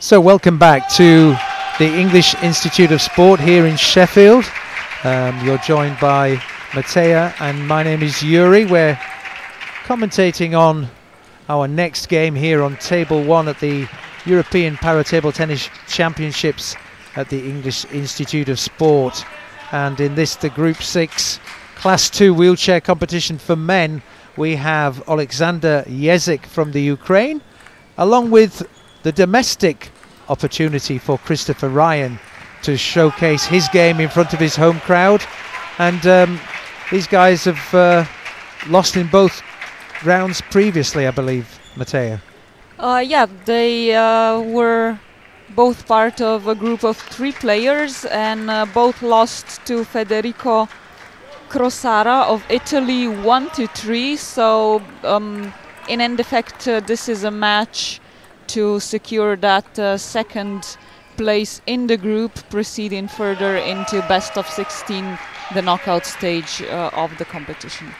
So welcome back to the English Institute of Sport here in Sheffield. You're joined by Matea and my name is Yuri. We're commentating on our next game here on Table 1 at the European Para Table Tennis Championships at the English Institute of Sport. And in this, the Group 6 Class 2 wheelchair competition for men, we have Oleksandr Yezyk from the Ukraine, along with the domestic opportunity for Christopher Ryan to showcase his game in front of his home crowd. And these guys have lost in both rounds previously, I believe, Matea. Yeah, they were both part of a group of 3 players and both lost to Federico Crosara of Italy 1-3. So in end effect, this is a match to secure that second place in the group, proceeding further into best of 16, the knockout stage of the competition.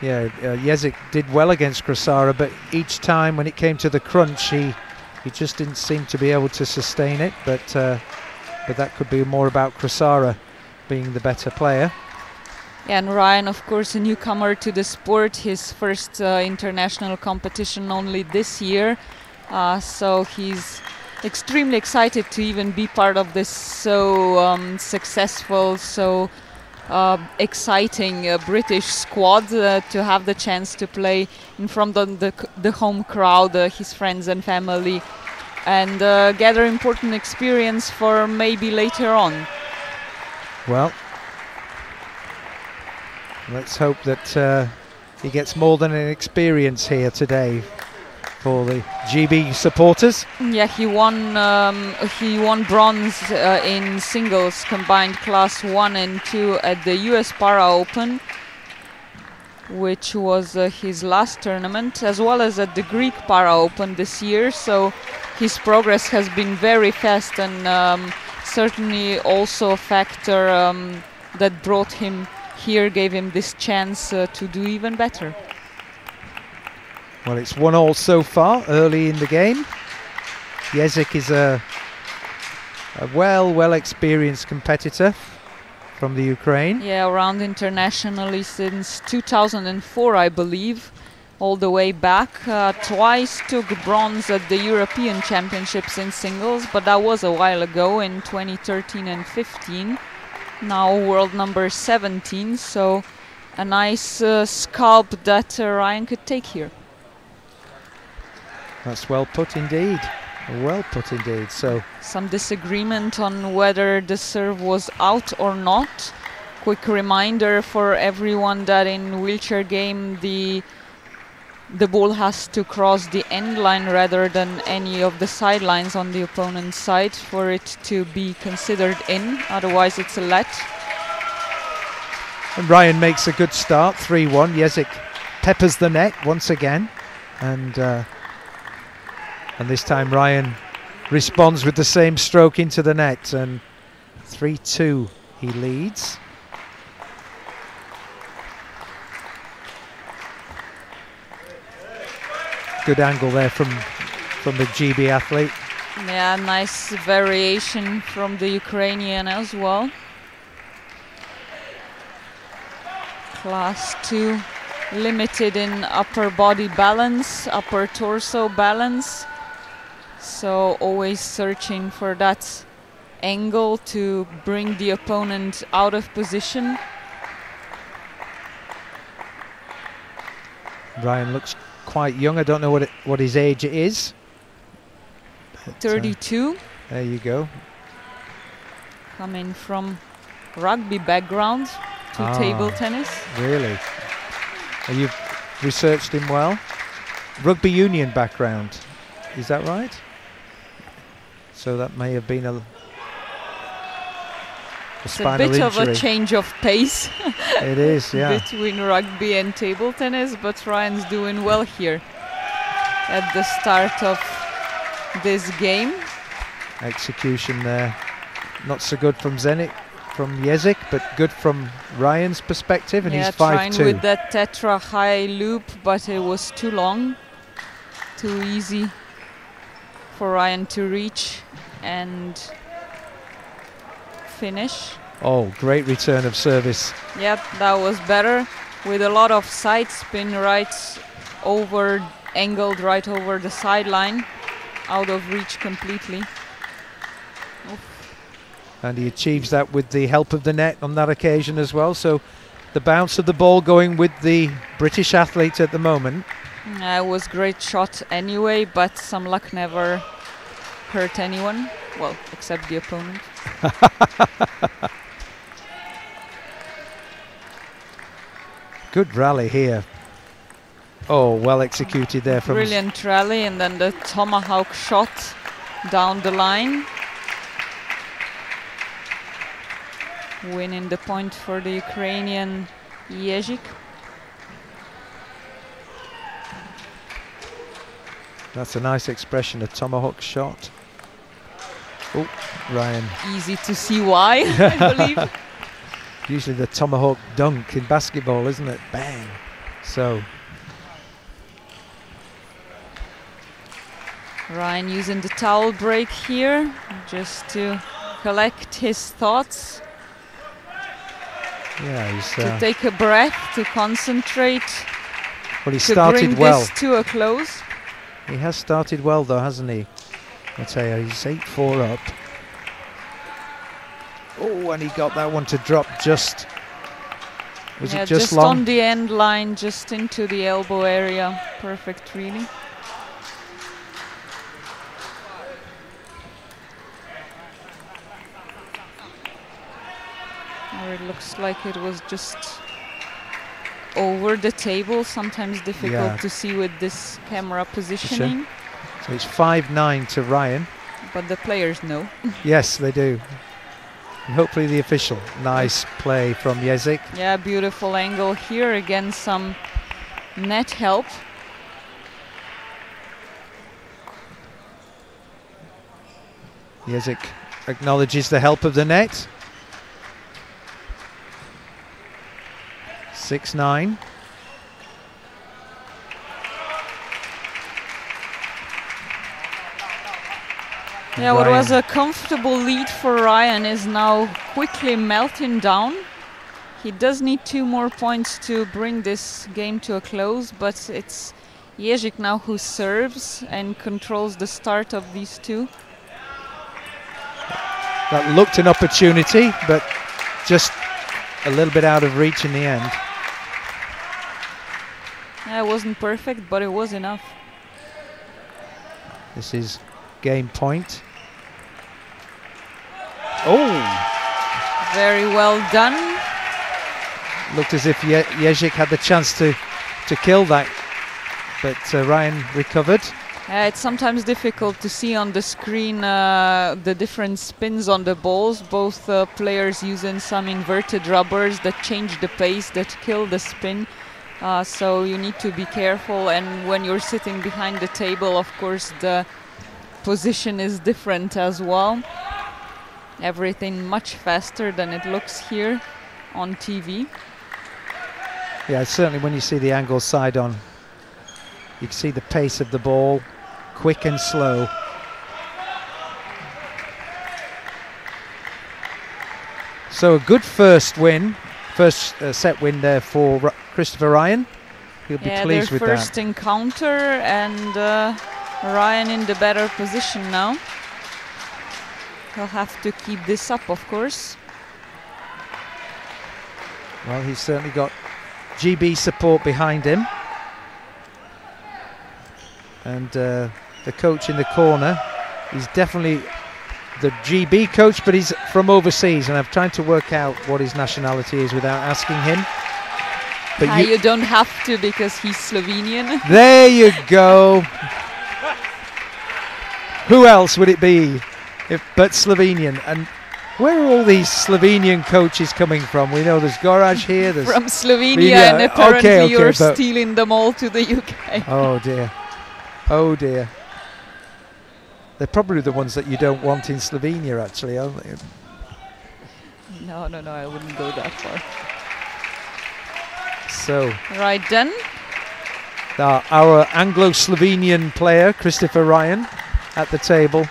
Yeah, Yezyk did well against Crosara, but each time when it came to the crunch, he just didn't seem to be able to sustain it, but that could be more about Crosara being the better player. Yeah, and Ryan, of course, a newcomer to the sport, his first international competition only this year. So he's extremely excited to even be part of this so successful, so exciting British squad, to have the chance to play in front of the home crowd, his friends and family, and gather important experience for maybe later on. Well, let's hope that he gets more than an experience here today for the GB supporters. Yeah, he won bronze in singles combined class 1 and 2 at the US Para Open, which was his last tournament, as well as at the Greek Para Open this year. So his progress has been very fast, and certainly also a factor that brought him here, gave him this chance to do even better. Well, it's 1-1 so far early in the game. Yezyk is a well experienced competitor from the Ukraine. Yeah, around internationally since 2004, I believe, all the way back. Twice took bronze at the European Championships in singles, but that was a while ago, in 2013 and 15. Now world number 17, so a nice scalp that Ryan could take here. That's well put indeed, well put indeed. So some disagreement on whether the serve was out or not. Quick reminder for everyone that in wheelchair game the ball has to cross the end line rather than any of the sidelines on the opponent's side for it to be considered in, otherwise it's a let. And Ryan makes a good start, 3-1. Yezyk peppers the net once again, and this time Ryan responds with the same stroke into the net, and 3-2 he leads. Good angle there from the GB athlete. Yeah, nice variation from the Ukrainian as well. Class 2, limited in upper body balance, upper torso balance. So always searching for that angle to bring the opponent out of position. Ryan looks quite young. I don't know what his age is. But 32. There you go. Coming from rugby background to table tennis. Really? You've researched him well. Rugby union background. Is that right? So that may have been a spinal injury. It's a bit of a change of pace. It is, yeah. Between rugby and table tennis, but Ryan's doing well here at the start of this game. Execution there. Not so good from Yezyk, but good from Ryan's perspective, and yeah, he's 5-2. Trying with that tetra high loop, but it was too long, too easy. for Ryan to reach and finish. Oh, great return of service. Yep, that was better, with a lot of side spin rights over, angled right over the sideline, out of reach completely. Oof. And he achieves that with the help of the net on that occasion as well. So the bounce of the ball going with the British athlete at the moment. It was great shot anyway, but some luck never hurt anyone. Well, except the opponent. Good rally here. Oh, well executed there from... Brilliant rally, and then the tomahawk shot down the line. Winning the point for the Ukrainian Yezyk. That's a nice expression, a tomahawk shot. Oh, Ryan. Easy to see why, I believe. Usually the tomahawk dunk in basketball, isn't it? Bang. So Ryan using the towel break here just to collect his thoughts. Yeah, he's to take a breath, to concentrate. Well, he started well. This to a close. He has started well, though, hasn't he? Matea, he's 8-4 up. Oh, and he got that one to drop just... Was it just long? Just on the end line, just into the elbow area. Perfect, really. Or it looks like it was just over the table. Sometimes difficult to see with this camera positioning. So it's 5-9 to Ryan. But the players know. Yes, they do. And hopefully the official. Nice play from Yezyk. Yeah, beautiful angle here. Again, some net help. Yezyk acknowledges the help of the net. 6-9. Yeah, what was a comfortable lead for Ryan is now quickly melting down. He does need 2 more points to bring this game to a close, but it's Yezyk now who serves and controls the start of these two. That looked an opportunity, but just a little bit out of reach in the end. Yeah, it wasn't perfect, but it was enough. This is game point. Oh! Very well done. Looked as if Yezyk had the chance to kill that, but Ryan recovered. It's sometimes difficult to see on the screen the different spins on the balls. Both players using some inverted rubbers that change the pace, that kill the spin. So you need to be careful, and when you're sitting behind the table, of course, the position is different as well. Everything much faster than it looks here on TV. Yeah, certainly when you see the angle side on, you can see the pace of the ball, quick and slow. So a good first win, first set win there for Christopher Ryan. He'll be pleased with that. Yeah, their first encounter, and Ryan in the better position now. He'll have to keep this up, of course. Well, he's certainly got GB support behind him. And the coach in the corner is definitely the GB coach, but he's from overseas, and I've tried to work out what his nationality is without asking him. But you don't have to, because he's Slovenian. There you go. Who else would it be but Slovenian? And where are all these Slovenian coaches coming from? We know there's Goraz here. There's from Slovenia, and apparently you're stealing them all to the UK. Oh, dear. Oh, dear. They're probably the ones that you don't want in Slovenia, actually, aren't they? No, no, no, I wouldn't go that far. So. Right then. Our Anglo-Slovenian player, Christopher Ryan. at the table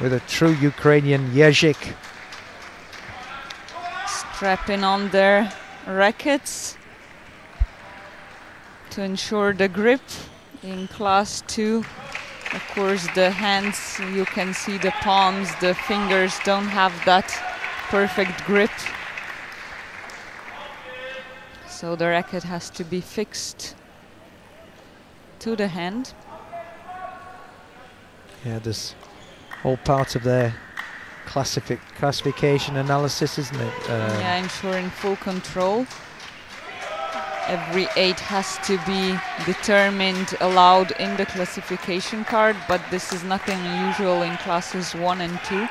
with a true Ukrainian Yezyk. Strapping on their rackets to ensure the grip in class 2. Of course, the hands, you can see the palms, the fingers don't have that perfect grip. So the racket has to be fixed to the hand. Yeah, this whole part of their classification analysis, isn't it? Yeah, ensuring full control. Every 8 has to be determined, allowed in the classification card, but this is nothing unusual in classes 1 and 2.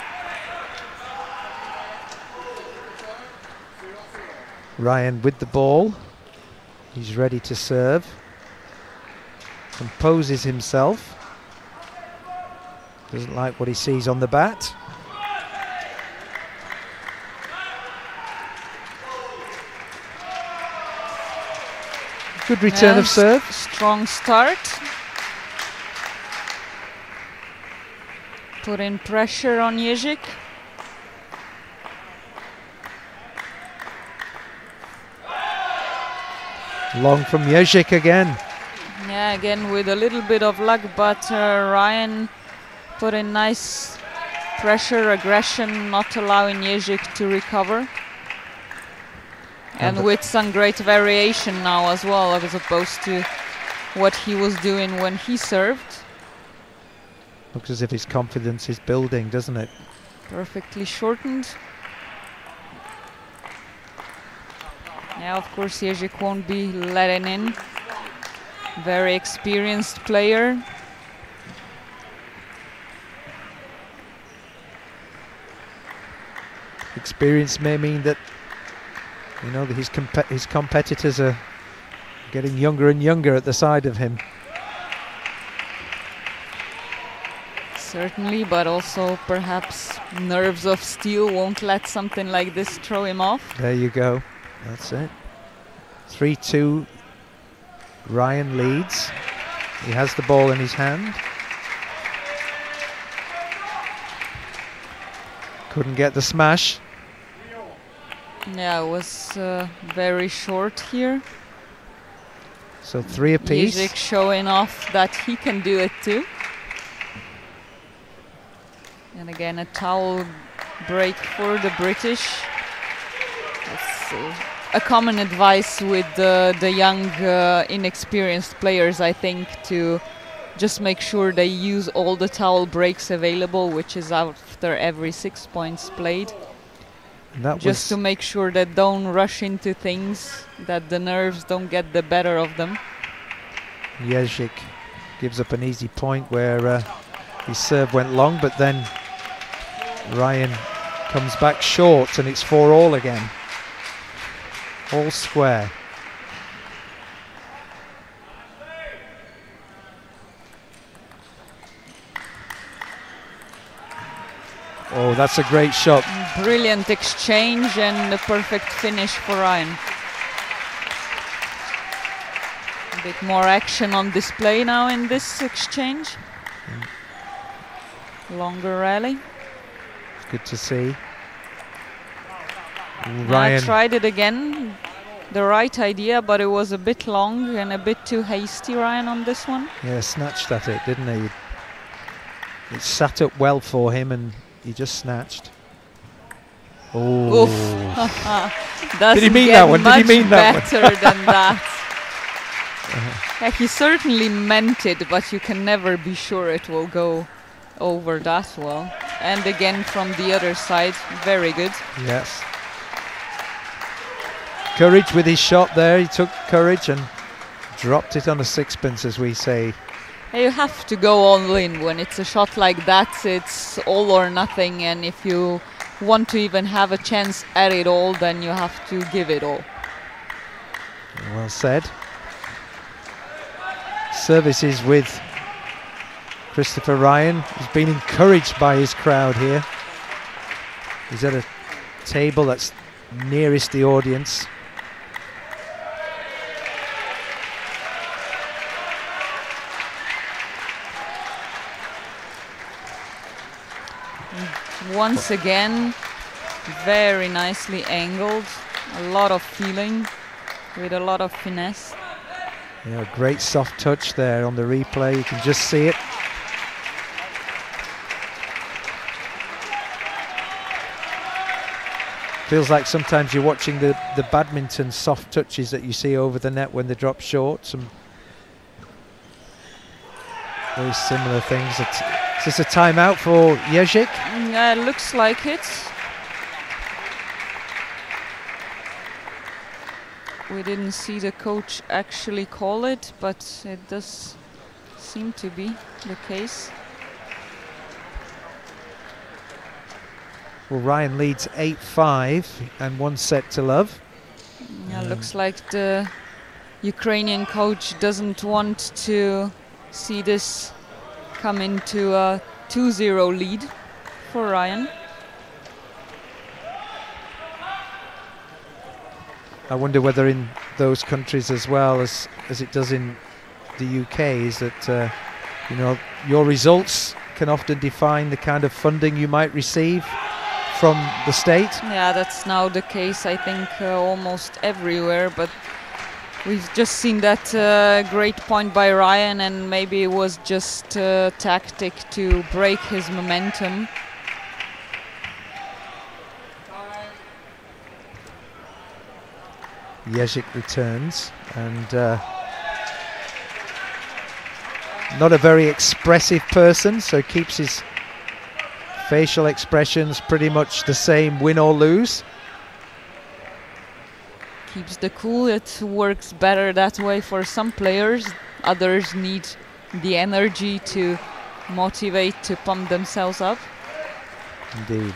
Ryan with the ball. He's ready to serve. Composes himself. Doesn't like what he sees on the bat. Good return of serve. Strong start. Put in pressure on Yezyk. Long from Yezyk again. Yeah, again with a little bit of luck, but Ryan put in nice pressure, aggression, not allowing Yezyk to recover. And with some great variation now as well, as opposed to what he was doing when he served. Looks as if his confidence is building, doesn't it? Perfectly shortened. Yeah, of course, Yezyk won't be letting in. Very experienced player. Experience may mean that, you know, that his competitors are getting younger and younger at the side of him. Certainly, but also perhaps nerves of steel won't let something like this throw him off. There you go. That's it. 3-2. Ryan leads. He has the ball in his hand. Couldn't get the smash. Yeah, it was very short here. So 3 apiece. Yezyk showing off that he can do it too. And again, a towel break for the British. Let's see. A common advice with the young, inexperienced players, I think, to just make sure they use all the towel breaks available, which is after every 6 points played. Just to make sure that don't rush into things, that the nerves don't get the better of them. Yezyk gives up an easy point where his serve went long, but then Ryan comes back short and it's 4-all again. All square. Oh, that's a great shot. Brilliant exchange and a perfect finish for Ryan. A bit more action on display now in this exchange. Longer rally. It's good to see. Ryan tried it again. The right idea, but it was a bit long and a bit too hasty, Ryan, on this one. Yeah, snatched at it, didn't he? It sat up well for him and he just snatched. Oh. Did he mean that one? Did he mean that one? Better than that. Yeah, he certainly meant it, but you can never be sure it will go over that well. And again from the other side, very good. Yes. Courage with his shot there. He took courage and dropped it on a sixpence, as we say. You have to go all in when it's a shot like that. It's all or nothing, and if you want to even have a chance at it all, then you have to give it all. Well said. Services with Christopher Ryan. He's been encouraged by his crowd here. He's at a table that's nearest the audience. once again. Very nicely angled, a lot of feeling with a lot of finesse. Yeah, great soft touch there on the replay, you can just see it. Feels like sometimes you're watching the badminton soft touches that you see over the net when they drop short. Some very similar things. Is this a timeout for Yezyk? Yeah, looks like it. We didn't see the coach actually call it, but it does seem to be the case. Well, Ryan leads 8-5 and 1 set to love. Yeah, looks like the Ukrainian coach doesn't want to see this come into a 2-0 lead for Ryan. I wonder whether in those countries as well as it does in the UK is that you know, your results can often define the kind of funding you might receive from the state. Yeah, that's now the case, I think, almost everywhere, but we've just seen that great point by Ryan, and maybe it was just a tactic to break his momentum. Yezyk returns, and not a very expressive person, so keeps his facial expressions pretty much the same, win or lose. Keeps the cool, it works better that way for some players. Others need the energy to motivate, to pump themselves up. Indeed.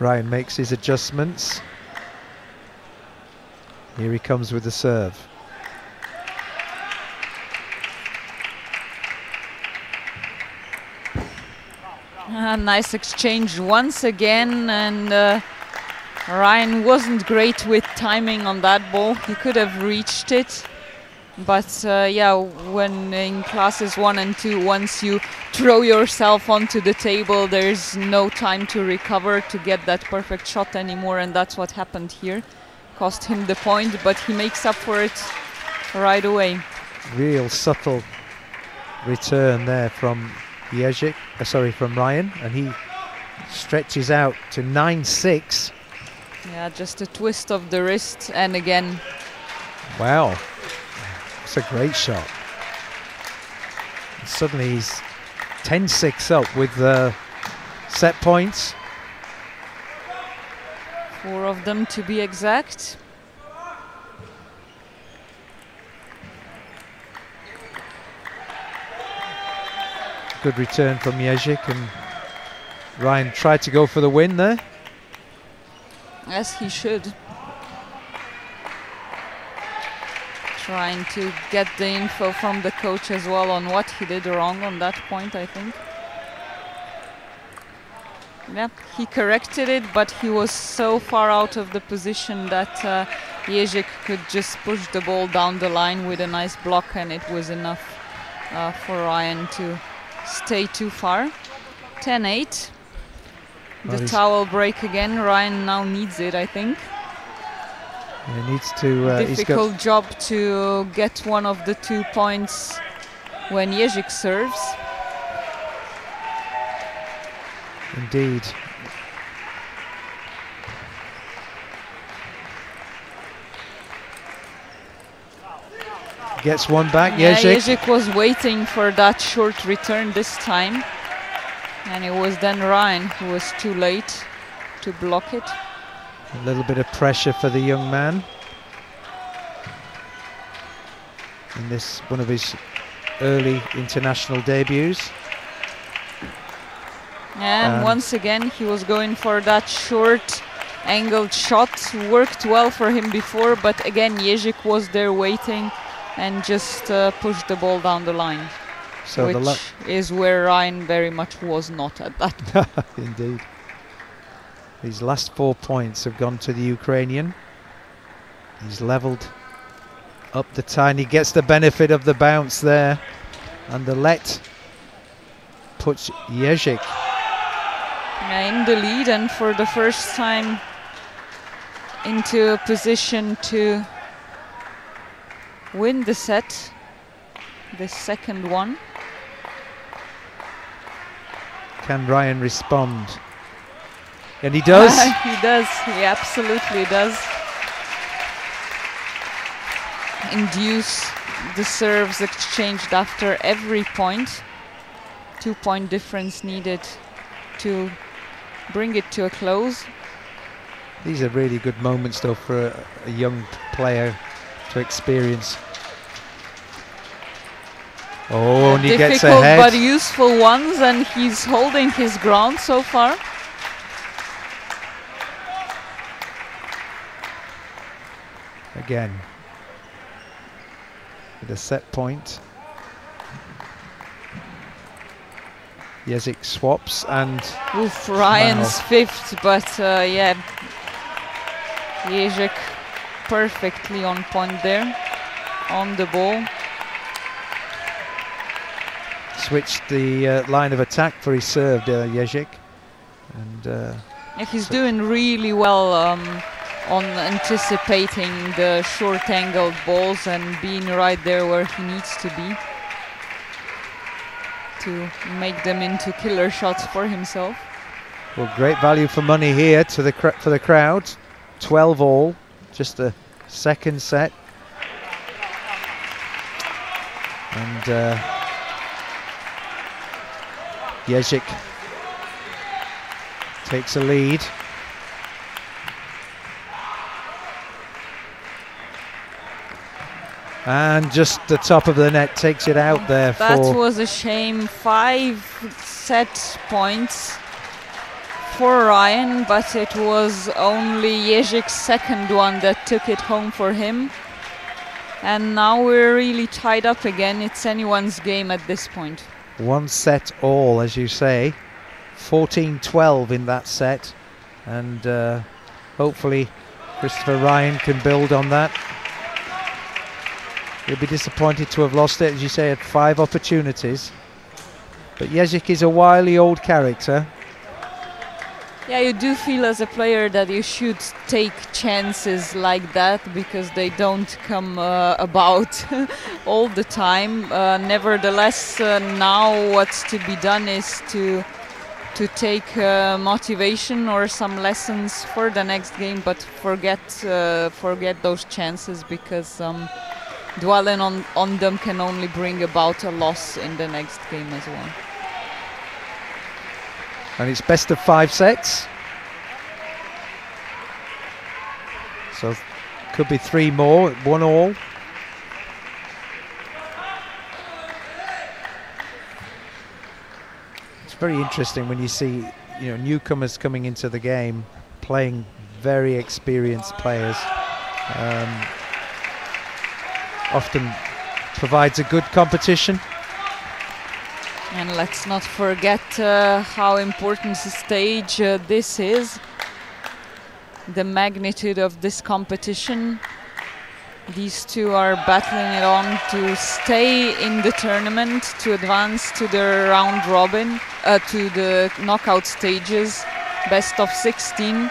Ryan makes his adjustments. Here he comes with the serve. Nice exchange once again, and Ryan wasn't great with timing on that ball. He could have reached it, but yeah, when in classes 1 and 2, once you throw yourself onto the table, there's no time to recover to get that perfect shot anymore, and that's what happened here. Cost him the point, but he makes up for it right away. Real subtle return there from Yezyk, from Ryan, and he stretches out to 9-6. Yeah, just a twist of the wrist, and again. Wow. That's a great shot. And suddenly he's 10-6 up with the set points. 4 of them to be exact. Good return from Yezyk, and Ryan tried to go for the win there. Yes, he should. Trying to get the info from the coach as well on what he did wrong on that point, I think. Yeah, he corrected it, but he was so far out of the position that Yezyk could just push the ball down the line with a nice block, and it was enough for Ryan to stay too far. 10-8. The towel break again. Ryan now needs it, I think. He needs to, difficult job to get one of the 2 points when Yezyk serves. Indeed. Gets one back, yeah, Yezyk. Yezyk was waiting for that short return this time. And it was then Ryan who was too late to block it. A little bit of pressure for the young man in this one of his early international debuts. And once again he was going for that short angled shot. Worked well for him before, but again Yezyk was there waiting and just pushed the ball down the line. So which is where Ryan very much was not at that point. Indeed. These last 4 points have gone to the Ukrainian. He's leveled up the tine. He gets the benefit of the bounce there, and the let puts Yezyk in the lead and for the first time into a position to win the set, the second one. Can Ryan respond? And he does. He does, he absolutely does. Induce the serves exchanged after every point. 2 point difference needed to bring it to a close. These are really good moments though for a young player to experience. Oh, and he gets ahead. Difficult but useful ones, and he's holding his ground so far. Again, with a set point. Yezyk swaps and... Oof, Ryan's fifth, but yeah, Yezyk perfectly on point there, on the ball. Switched the line of attack for his serve, Yezyk. And yeah, he's doing really well on anticipating the short-angled balls and being right there where he needs to be to make them into killer shots for himself. Well, great value for money here to the for the crowd. 12 all, just the second set. And Yezyk takes a lead. And just the top of the net takes it out there. That was a shame. 5 set points for Ryan, but it was only Yezyk's second one that took it home for him. And now we're really tied up again. It's anyone's game at this point. 1 set all, as you say. 14-12 in that set. And hopefully Christopher Ryan can build on that. He'll be disappointed to have lost it, as you say, at 5 opportunities. But Yezyk is a wily old character. Yeah, you do feel as a player that you should take chances like that because they don't come about all the time. Nevertheless, now what's to be done is to take motivation or some lessons for the next game, but forget those chances because... dwelling on them can only bring about a loss in the next game as well. And it's best of 5 sets. So could be 3 more, 1 all. It's very interesting when you see, you know, newcomers coming into the game, playing very experienced players. Often provides a good competition. And let's not forget how important the stage this is. The magnitude of this competition. These two are battling it on to stay in the tournament, to advance to the round robin, to the knockout stages, best of 16,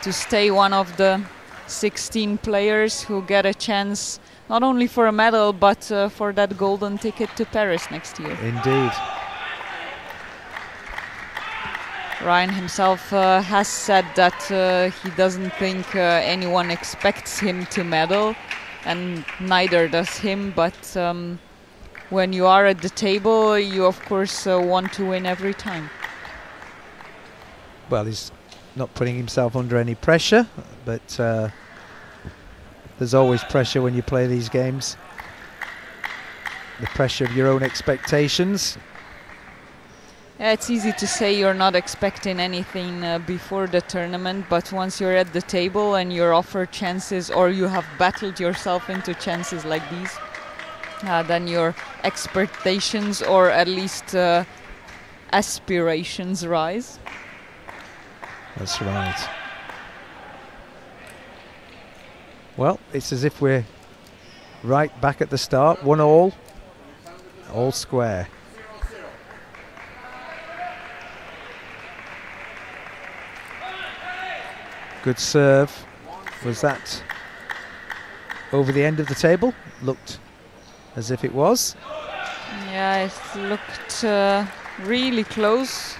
to stay one of the 16 players who get a chance not only for a medal but for that golden ticket to Paris next year. Indeed. Ryan himself has said that he doesn't think anyone expects him to medal, and neither does him, but when you are at the table you of course want to win every time. Well, he's not putting himself under any pressure, but there's always pressure when you play these games. The pressure of your own expectations. Yeah, it's easy to say you're not expecting anything before the tournament, but once you're at the table and you're offered chances, or you have battled yourself into chances like these, then your expectations, or at least aspirations, rise. That's right. Well, it's as if we're right back at the start, 1-1, all square. Good serve. Was that over the end of the table? Looked as if it was. Yeah, it looked really close.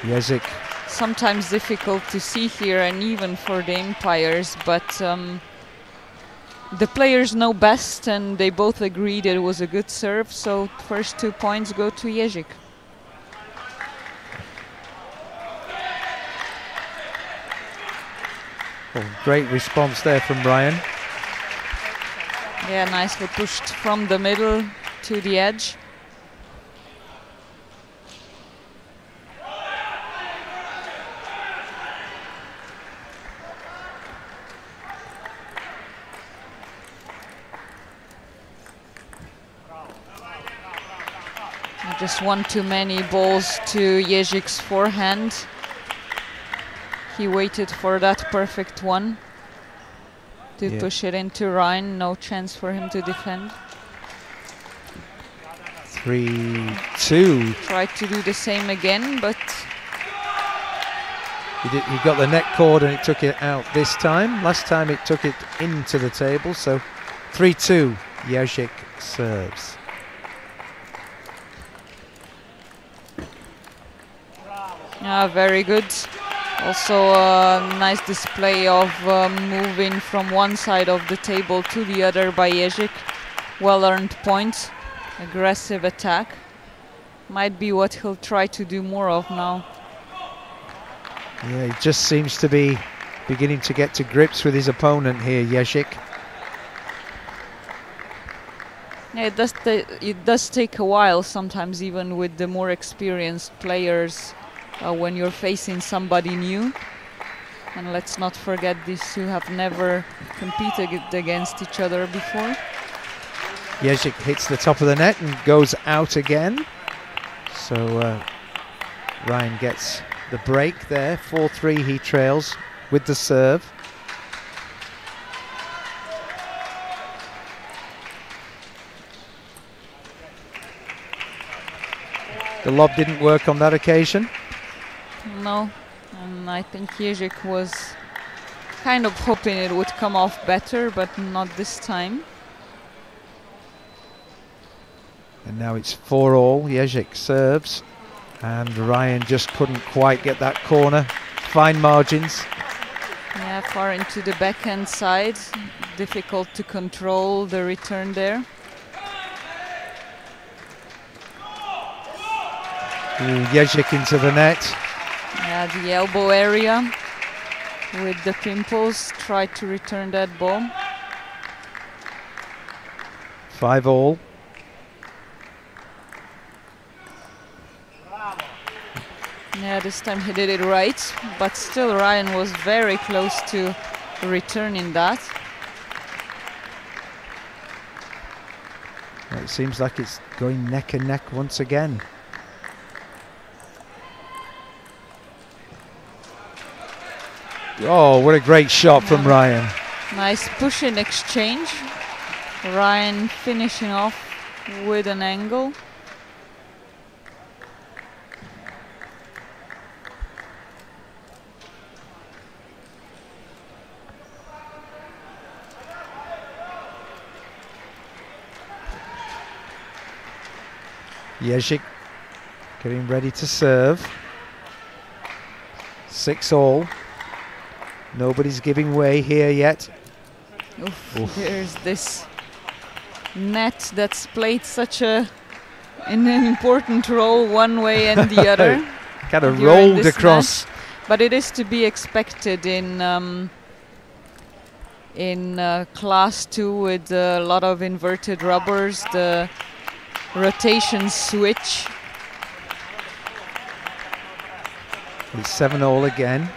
Yezyk. Sometimes difficult to see here, and even for the umpires, but the players know best, and they both agreed it was a good serve, so first 2 points go to Yezyk. Well, great response there from Ryan. Yeah, nicely pushed from the middle to the edge. Just one too many balls to Yezyk's forehand. He waited for that perfect one to push it into Ryan. No chance for him to defend. 3-2. Tried to do the same again, but he got the net cord and it took it out this time. Last time it took it into the table. So 3-2. Yezyk serves. Very good. Also a nice display of moving from one side of the table to the other by Yezyk. Well-earned points, aggressive attack. Might be what he'll try to do more of now. Yeah, he just seems to be beginning to get to grips with his opponent here, Yezyk. Yeah, it does take a while sometimes, even with the more experienced players. When you're facing somebody new, and let's not forget these two have never competed against each other before. Yezyk hits the top of the net and goes out again, so Ryan gets the break there. 4-3 he trails with the serve. The lob didn't work on that occasion. No, and I think Yezyk was kind of hoping it would come off better, but not this time. And now it's 4-4. Yezyk serves, and Ryan just couldn't quite get that corner. Fine margins. Yeah, far into the backhand side. Difficult to control the return there. Yezyk into the net. Yeah, the elbow area with the pimples, tried to return that ball. 5-5. Yeah, this time he did it right, but still Ryan was very close to returning that. Well, it seems like it's going neck and neck once again. Oh, what a great shot from Ryan. Nice push in exchange. Ryan finishing off with an angle. Yezyk getting ready to serve. 6-6. Nobody's giving way here yet. Oof, oof. Here's this net that's played such an important role one way and the other. Kind of rolled across. Match. But it is to be expected in class 2 with a lot of inverted rubbers, the rotation switch. It's 7-7 again.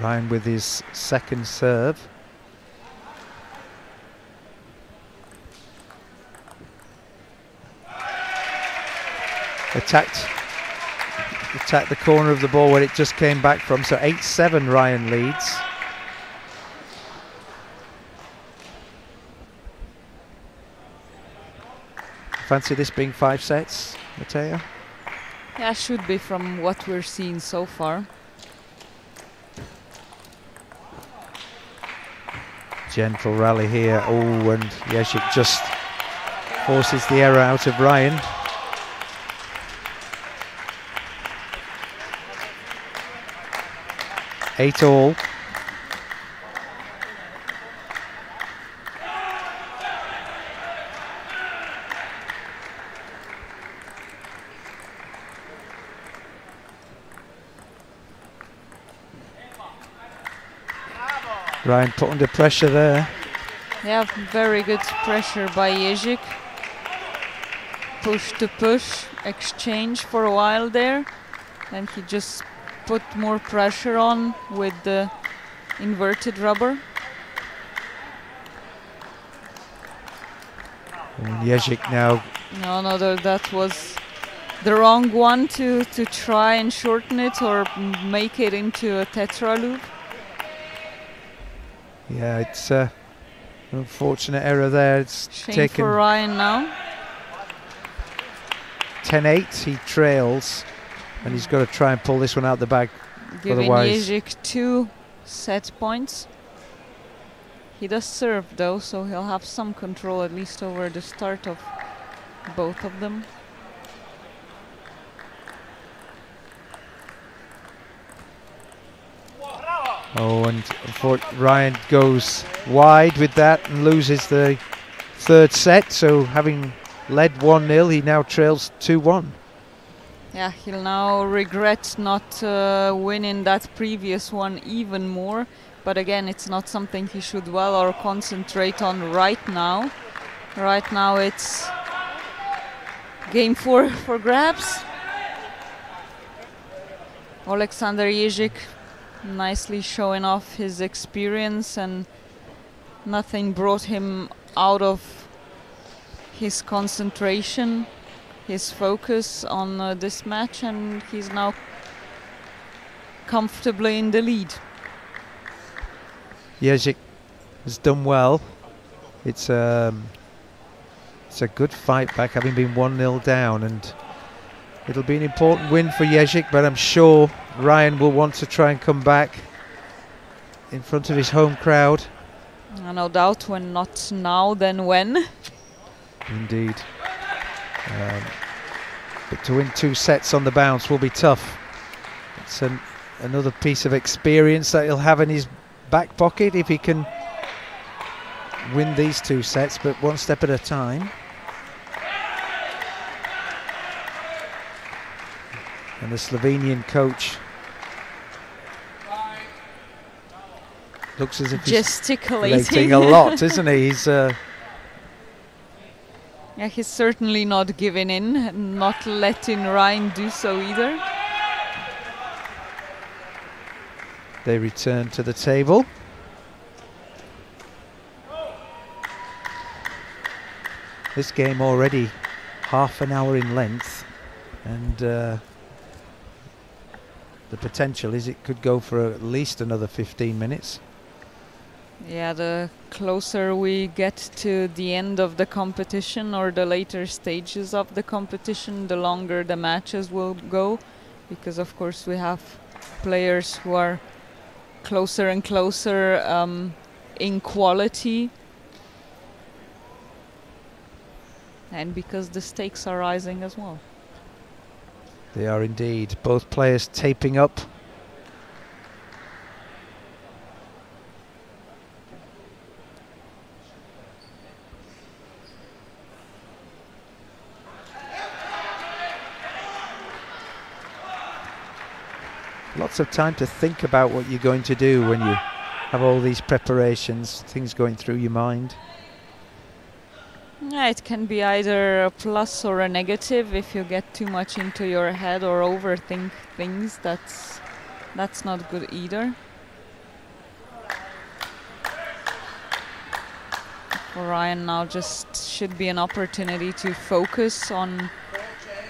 Ryan with his second serve. Attacked the corner of the ball where it just came back from, so 8-7 Ryan leads. Fancy this being 5 sets, Matea? Yeah, should be from what we're seeing so far. Gentle rally here. Oh, and Yezyk just forces the error out of Ryan. Eight all. Ryan put under pressure there. Yeah, very good pressure by Yezyk. Push to push, exchange for a while there. And he just put more pressure on with the inverted rubber. And Yezyk now. No, that was the wrong one to try and shorten it or make it into a tetra loop. Yeah, it's an unfortunate error there. It's taken for Ryan now. 10-8, he trails, and he's got to try and pull this one out the bag. Giving Yezyk 2 set points. He does serve though, so he'll have some control at least over the start of both of them. Oh, and Ryan goes wide with that and loses the 3rd set. So having led 1-0, he now trails 2-1. Yeah, he'll now regret not winning that previous one even more. But again, it's not something he should dwell or concentrate on right now. Right now it's game 4 for grabs. Oleksandr Yezyk nicely showing off his experience, and nothing brought him out of his concentration, his focus on this match, and he's now comfortably in the lead. Yezyk has done well. It's a good fight back, having been 1-0 down, and it'll be an important win for Yezyk, but I'm sure Ryan will want to try and come back in front of his home crowd. No doubt, when not now, then when. Indeed. But to win 2 sets on the bounce will be tough. It's another piece of experience that he'll have in his back pocket if he can win these 2 sets, but 1 step at a time. And the Slovenian coach looks as if gesticulating a lot, isn't he? He's yeah, he's certainly not giving in, and not letting Ryan do so either. They return to the table. This game already half an hour in length, and the potential is it could go for at least another 15 minutes. Yeah, the closer we get to the end of the competition or the later stages of the competition, the longer the matches will go, because of course we have players who are closer and closer in quality, and because the stakes are rising as well. They are indeed. Both players taping up. Lots of time to think about what you're going to do when you have all these preparations, things going through your mind. Yeah, it can be either a plus or a negative if you get too much into your head or overthink things. That's not good either. For Ryan now just should be an opportunity to focus on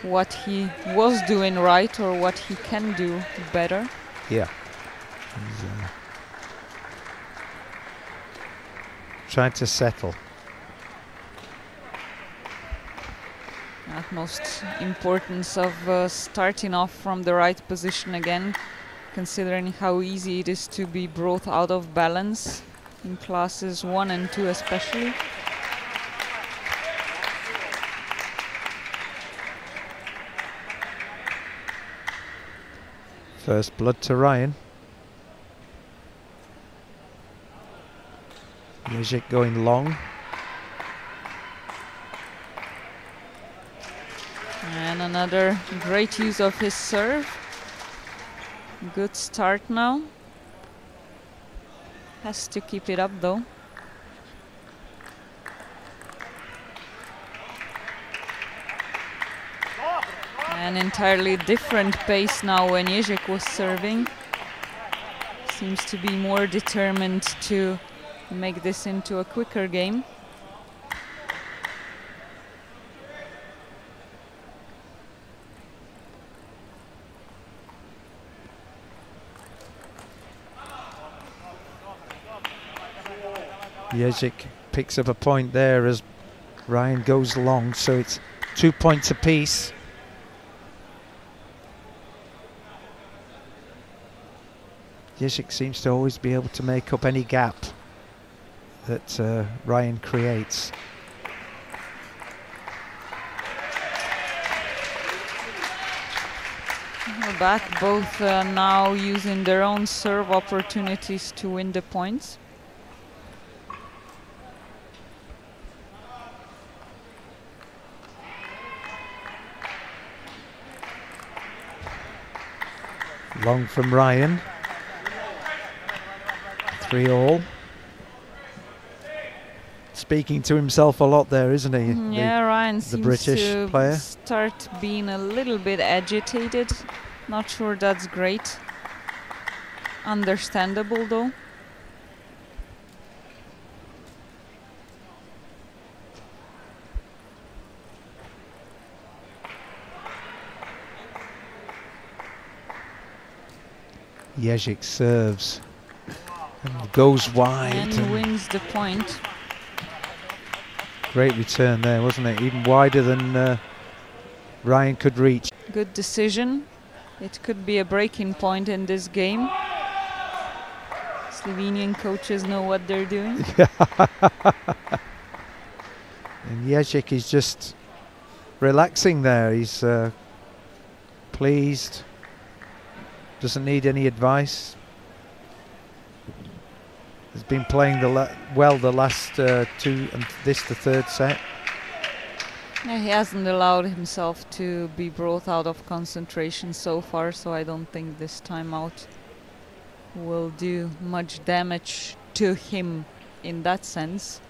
what he was doing right or what he can do better. Yeah. Trying to settle. utmost importance of starting off from the right position again, considering how easy it is to be brought out of balance in classes 1 and 2 especially. First blood to Ryan. Yezyk going long. And another great use of his serve. Good start now. Has to keep it up though. An entirely different pace now when Yezyk was serving. Seems to be more determined to make this into a quicker game. Yezyk picks up a point there as Ryan goes long, so it's 2 points apiece. Yezyk seems to always be able to make up any gap that Ryan creates. We're back, both now using their own serve opportunities to win the points. Long from Ryan. 3-all. Speaking to himself a lot there, isn't he? Yeah, Ryan seems to start being a little bit agitated. Not sure that's great. Understandable though. Yezyk serves and goes wide and wins the point. Great return there, wasn't it? Even wider than Ryan could reach. Good decision. It could be a breaking point in this game. Slovenian coaches know what they're doing. And Yezyk is just relaxing there. He's pleased. Doesn't need any advice. Has been playing the last two, and this the third set. Yeah, he hasn't allowed himself to be brought out of concentration so far, so I don't think this timeout will do much damage to him in that sense.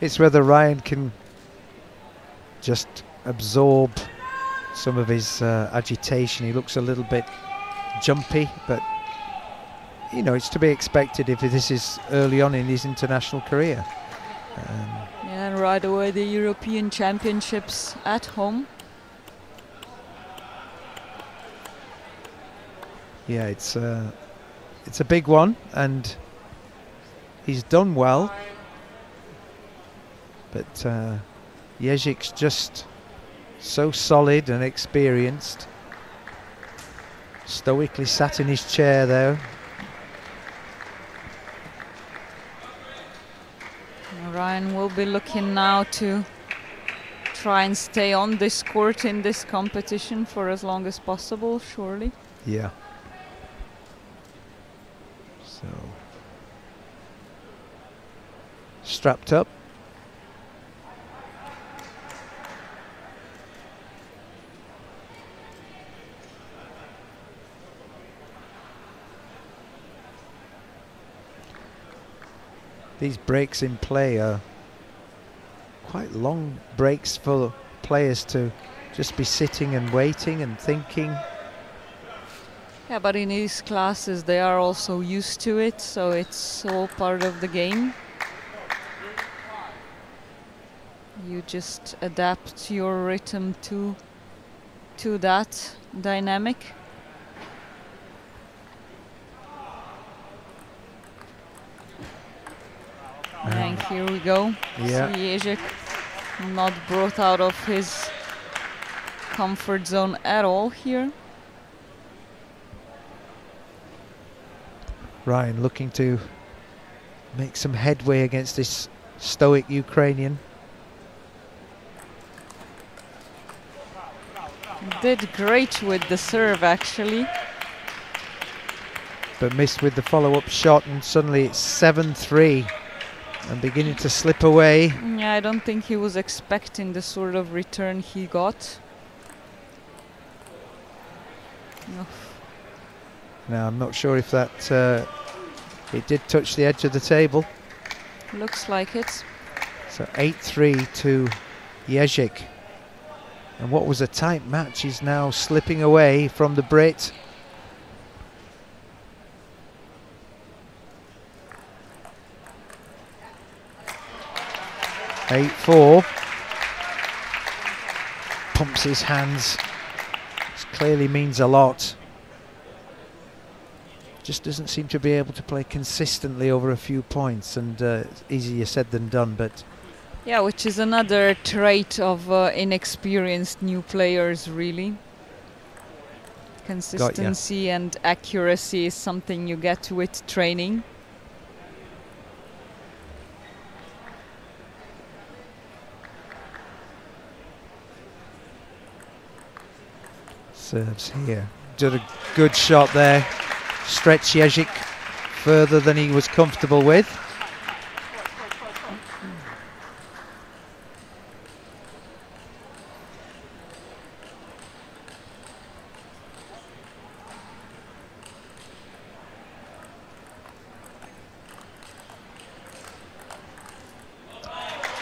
It's whether Ryan can just absorb some of his agitation. He looks a little bit jumpy, but you know, it's to be expected if this is early on in his international career. Yeah, and right away the European Championships at home. Yeah, it's a big one, and he's done well, but Yezyk's just so solid and experienced. Stoically sat in his chair though. Ryan will be looking now to try and stay on this court in this competition for as long as possible, surely. Yeah. So strapped up. These breaks in play are quite long breaks for players to just be sitting and waiting and thinking. Yeah, but in these classes they are also used to it, so it's all part of the game. You just adapt your rhythm to that dynamic. And here we go. Yeah. So Yezyk not brought out of his comfort zone at all here. Ryan looking to make some headway against this stoic Ukrainian. Did great with the serve actually. But missed with the follow-up shot, and suddenly it's 7-3 and beginning to slip away. Yeah, I don't think he was expecting the sort of return he got. No. Now I'm not sure if that it did touch the edge of the table. Looks like it. So 8-3 to Yezyk. And what was a tight match is now slipping away from the Brit. Eight-four. Pumps his hands. This clearly means a lot. Just doesn't seem to be able to play consistently over a few points, and easier said than done, but... Yeah, which is another trait of inexperienced new players, really. Consistency and accuracy is something you get with training. Serves here. Did a good shot there. Stretch Yezyk further than he was comfortable with.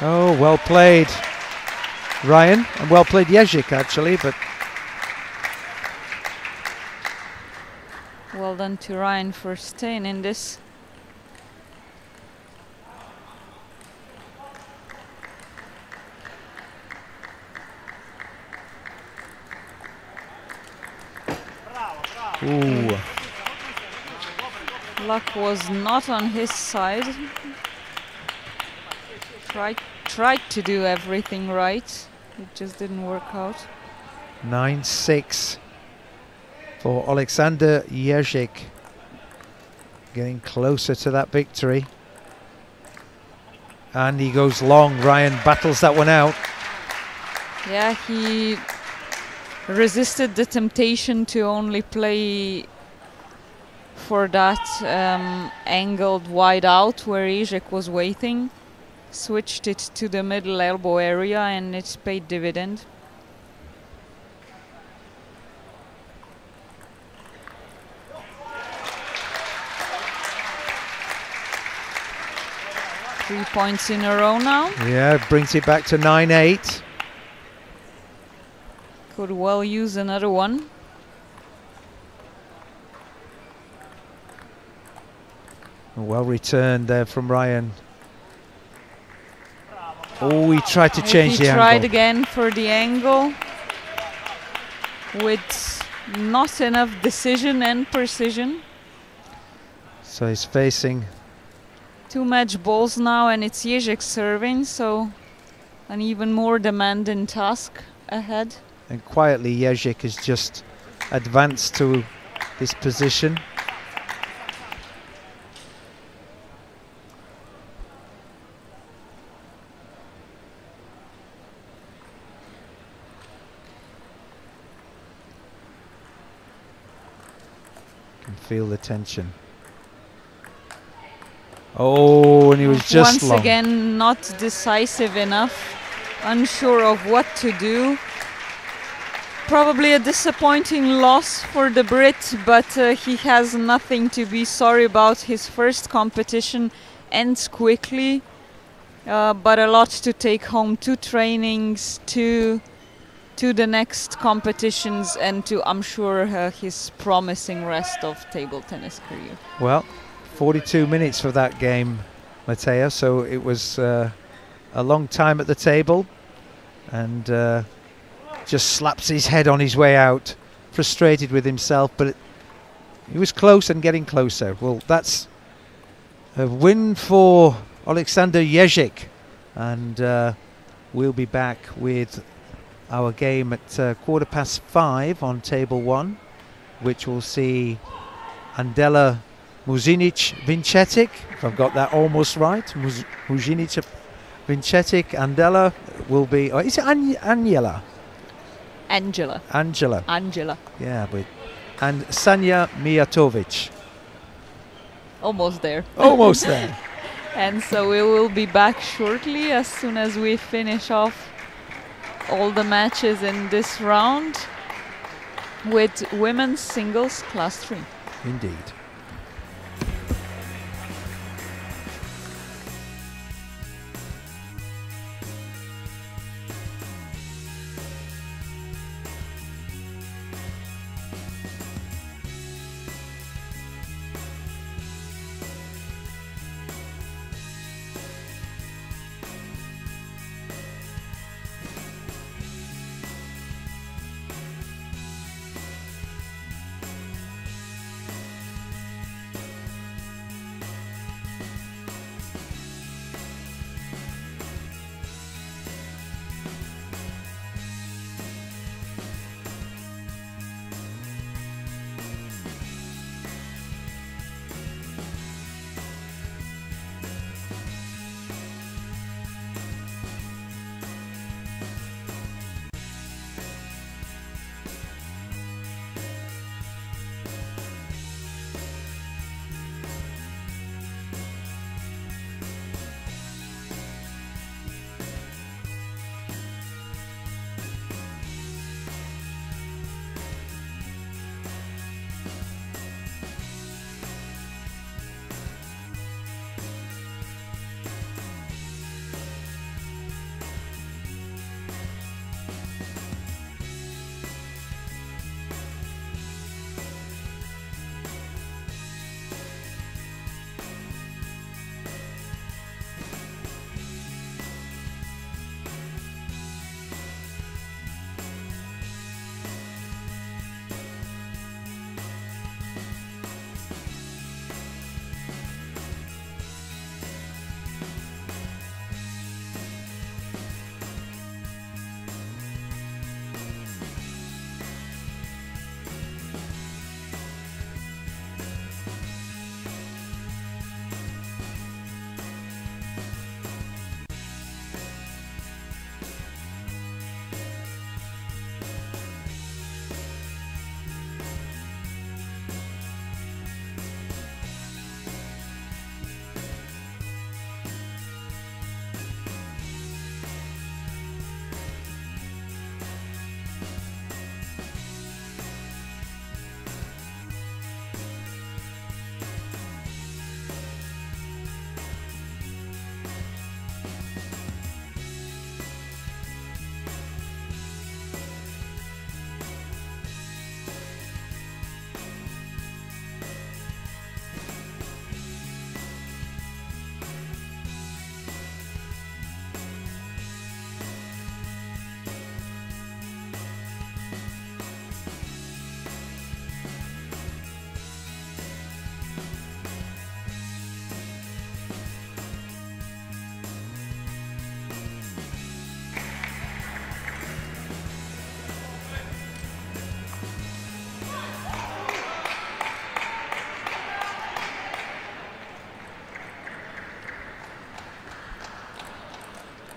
Oh, well played, Ryan, and well played Yezyk actually, but well done to Ryan for staying in this. Ooh. Luck was not on his side. Tried to do everything right. It just didn't work out. 9-6 for Oleksandr Yezyk. Getting closer to that victory. And he goes long. Ryan battles that one out. Yeah, he resisted the temptation to only play for that angled wide out where Yezyk was waiting. Switched it to the middle elbow area, and it's paid dividend. Three points in a row now. Yeah, brings it back to 9-8. Could well use another one. Well returned there from Ryan. Oh, he tried to change the angle. He tried again for the angle with not enough decision and precision. So he's facing two match balls now, and it's Yezyk serving, so an even more demanding task ahead. And quietly Yezyk has just advanced to this position. Feel the tension. Oh, and he was just once again not decisive enough, unsure of what to do. Probably a disappointing loss for the Brit, but he has nothing to be sorry about. His first competition ends quickly, but a lot to take home. Two trainings, to the next competitions, and to, I'm sure, his promising rest of table tennis career. Well, 42 minutes for that game, Matea, so it was a long time at the table, and just slaps his head on his way out, frustrated with himself, but he was close and getting closer. Well, that's a win for Oleksandr Yezyk, and we'll be back with our game at 5:15 on table one, which will see Anđela Mužinić-Vinčetić, if I've got that almost right, Mužinić-Vinčetić. Anđela will be, or is it Anjela? Anđela. Yeah, and Sanja Mijatović. Almost there. Almost there. And so we will be back shortly, as soon as we finish off all the matches in this round with women's singles class 3. Indeed.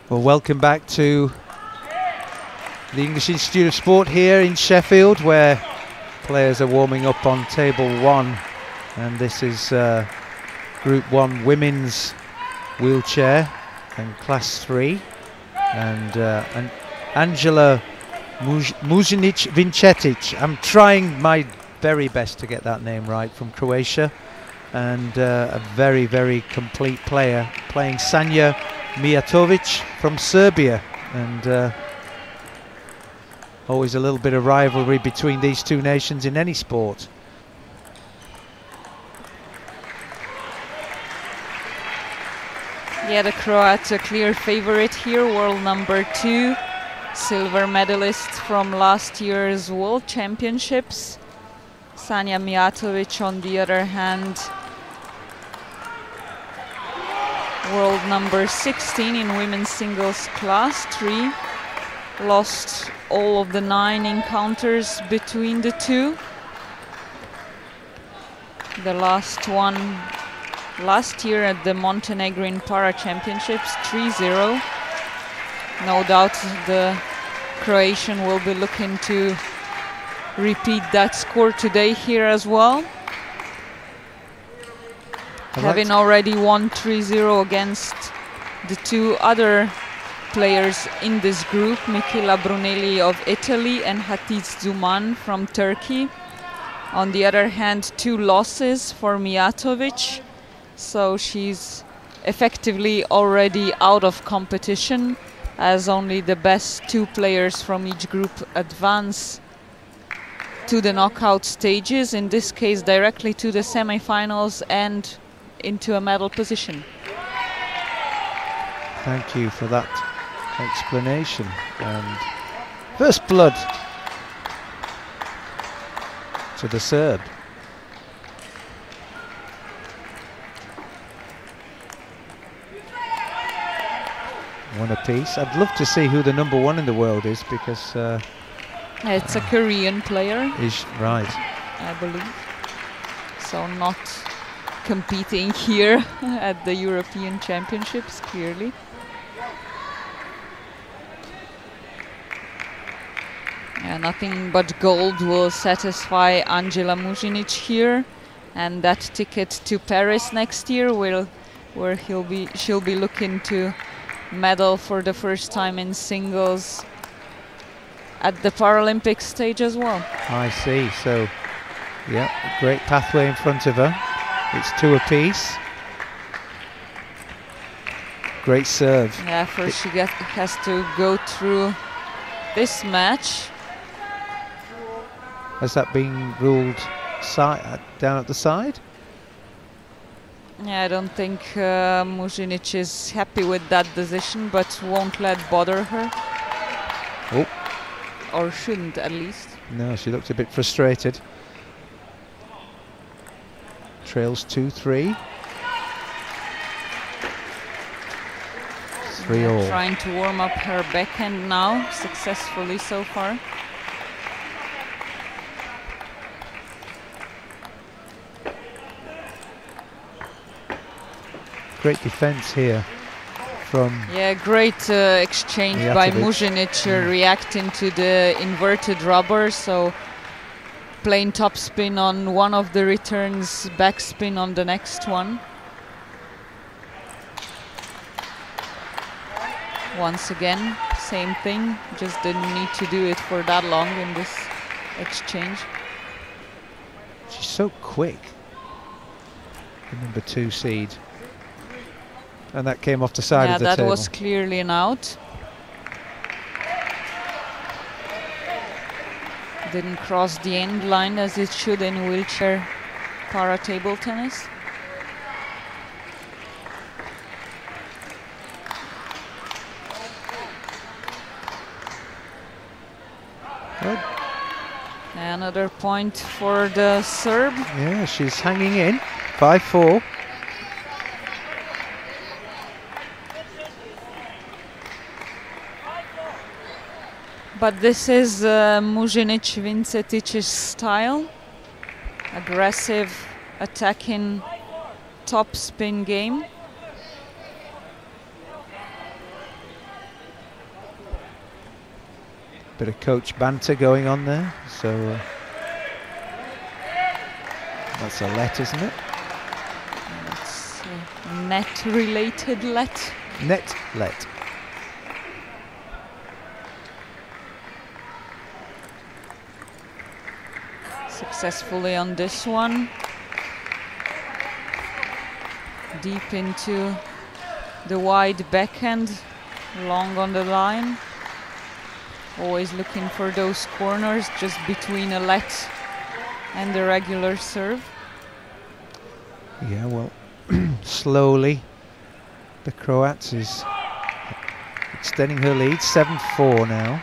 Well, welcome back to the English Institute of Sport here in Sheffield, where players are warming up on table one, and this is Group 1 women's wheelchair and class 3, and Anđela Mužinić-Vinčetić. I'm trying my very best to get that name right, from Croatia, and a very, very complete player, playing Sanja Mijatović from Serbia, and always a little bit of rivalry between these two nations in any sport. Yeah, the Croats a clear favorite here, world number 2, silver medalist from last year's World Championships. Sanja Mijatović, on the other hand, world number 16 in women's singles class 3. Lost all of the 9 encounters between the two. The last one last year at the Montenegrin Para Championships, 3-0. No doubt the Croatian will be looking to repeat that score today here as well. All having right. Already won 3-0 against the two other players in this group, Michela Brunelli of Italy and Hatice Zuman from Turkey. On the other hand, 2 losses for Mijatović, so she's effectively already out of competition, as only the best 2 players from each group advance to the knockout stages, in this case directly to the semifinals and into a medal position. Thank you for that explanation. And first blood to the Serb. One apiece. I'd love to see who the number 1 in the world is, because it's a Korean player. Is right, I believe. So not competing here at the European Championships, clearly. Yeah, nothing but gold will satisfy Anđela Mužinić here, and that ticket to Paris next year will, where she'll be looking to medal for the first time in singles at the Paralympic stage as well. I see. So, yeah, great pathway in front of her. It's 2 apiece. Great serve. Yeah, first she has to go through this match. Has that been ruled down at the side? Yeah, I don't think Mužinić is happy with that decision, but won't let bother her. Oh. Or shouldn't, at least. No, she looked a bit frustrated. Trails 2-3. 3-all. Trying to warm up her backhand now, successfully so far. Great defense here from... Yeah, great exchange Mijatović. By Mužinić, reacting to the inverted rubber, so plain topspin on one of the returns, backspin on the next one. Once again, same thing, just didn't need to do it for that long in this exchange. She's so quick, the number 2 seed. And that came off the side of the table. Yeah, that was clearly an out. Didn't cross the end line as it should in wheelchair para table tennis. Good. Another point for the Serb. Yeah, she's hanging in. 5-4. But this is Mužinić-Vinčetić's style. Aggressive, attacking, top spin game. Bit of coach banter going on there. So that's a let, isn't it? It's a net-related let. Net-let. Successfully on this one, deep into the wide backhand, long on the line, always looking for those corners just between a let and the regular serve. Yeah, well, slowly the Croats is extending her lead, 7-4 now.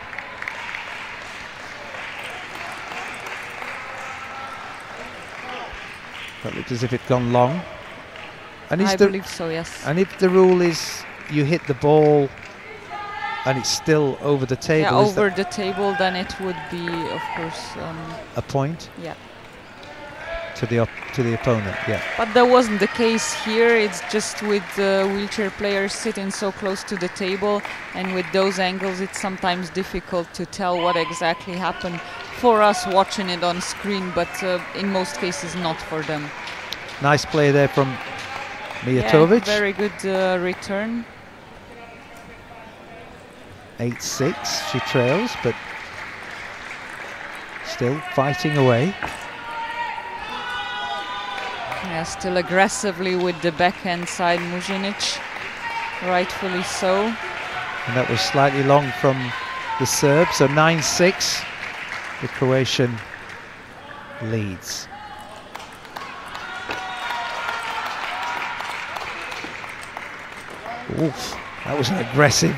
That looked as if it'd gone long. And I believe so, yes. And if the rule is you hit the ball and it's still over the table, yeah, over the table, then it would be, of course, a point. Yeah. To the opponent, yeah. But that wasn't the case here. It's just with wheelchair players sitting so close to the table, and with those angles, it's sometimes difficult to tell what exactly happened for us watching it on screen, but in most cases not for them. Nice play there from Mijatović. Yeah, very good return. 8-6, she trails, but still fighting away. Yeah, still aggressively with the backhand side, Mužinić, rightfully so. And that was slightly long from the Serb, so 9-6, the Croatian leads. Oof, that was an aggressive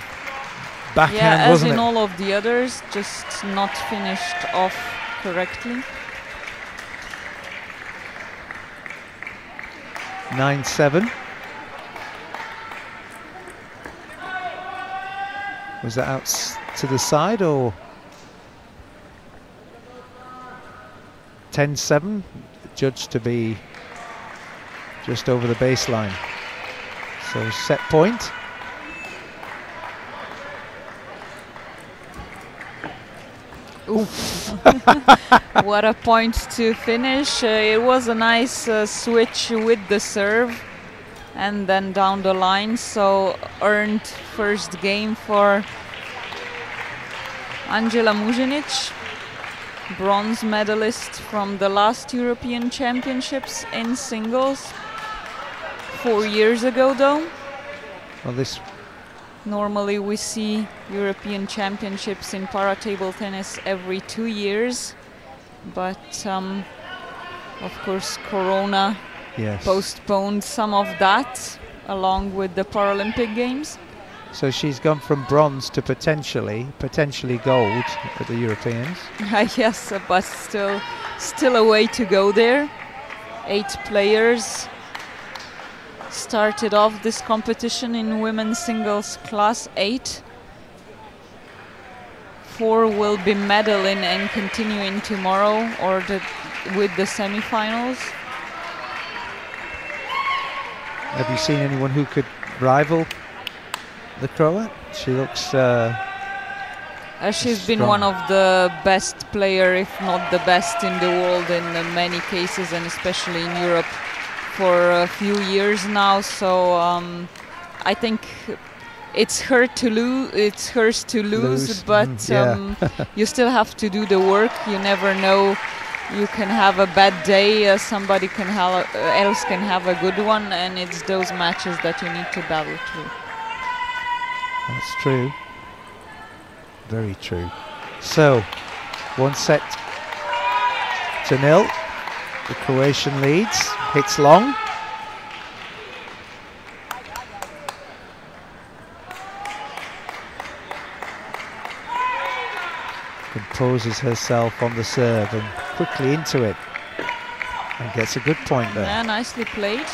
backhand, yeah, wasn't it? Yeah, as in all of the others, just not finished off correctly. 9-7. Was that out to the side or 10-7? Judged to be just over the baseline. So set point. Oof. What a point to finish. It was a nice switch with the serve and then down the line, so earned first game for Anđela Mužinić, bronze medalist from the last European Championships in singles 4 years ago though. Well, this normally we see European Championships in para table tennis every 2 years, but of course Corona, yes, postponed some of that along with the Paralympic Games. So she's gone from bronze to potentially gold for the Europeans. Yes, but still a way to go there. 8 players started off this competition in women's singles class 8. 4 will be medaling and continuing tomorrow or with the semifinals. Have you seen anyone who could rival the Croat? She looks she's strong. Been one of the best player, if not the best in the world in many cases, and especially in Europe for a few years now, so I think it's hers to lose, but yeah. You still have to do the work. You never know, you can have a bad day, somebody can else can have a good one, and it's those matches that you need to battle through. That's true, very true. So 1-0, the Croatian leads. Hits long. Composes herself on the serve and quickly into it. And gets a good point there. Yeah, nicely played.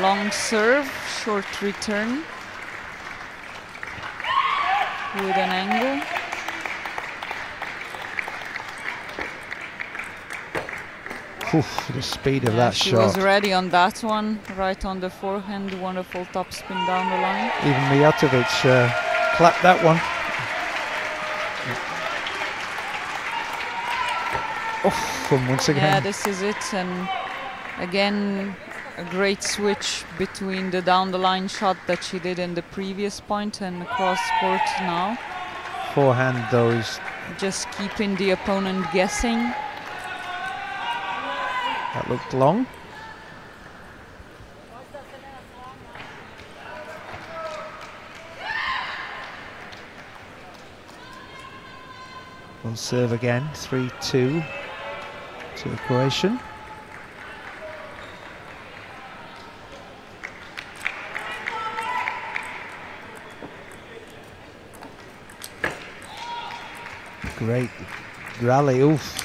Long serve, short return. With an angle. Oof, the speed of that shot. She was ready on that one, right on the forehand, wonderful topspin down the line. Even Mijatović clapped that one. Oof, and once again. Yeah, this is it, and again a great switch between the down the line shot that she did in the previous point and cross court now. Forehand those. Just keeping the opponent guessing. That looked long. We'll serve again, 3-2 to the Croatian. Great rally, oof.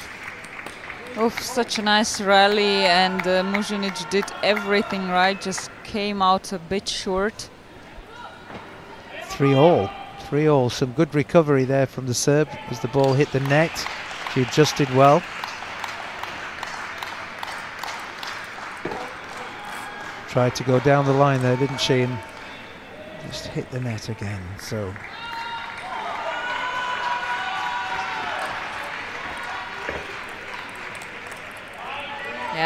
Such a nice rally, and Mužinić did everything right, just came out a bit short. 3-all, some good recovery there from the Serb as the ball hit the net. She adjusted well. Tried to go down the line there, didn't she, and just hit the net again. So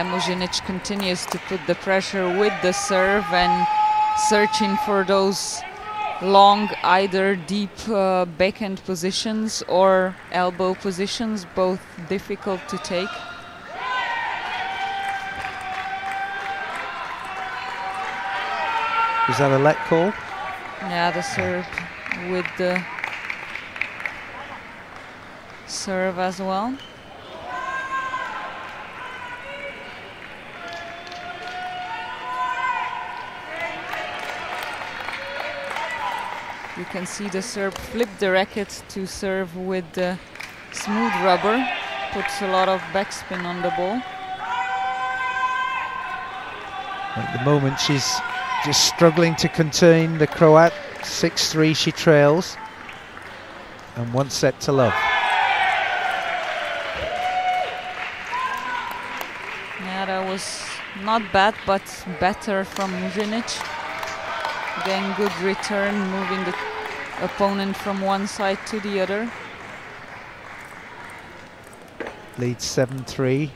Mužinić continues to put the pressure with the serve and searching for those long, either deep backhand positions or elbow positions, both difficult to take. Is that a let call? Yeah, the serve with the serve as well. You can see the Serb flip the racket to serve with the smooth rubber. Puts a lot of backspin on the ball. At the moment she's just struggling to contain the Croat. 6-3 she trails. And one set to love. Yeah, that was not bad, but better from Mužinić. Again, good return, moving the opponent from one side to the other. Lead 7-3,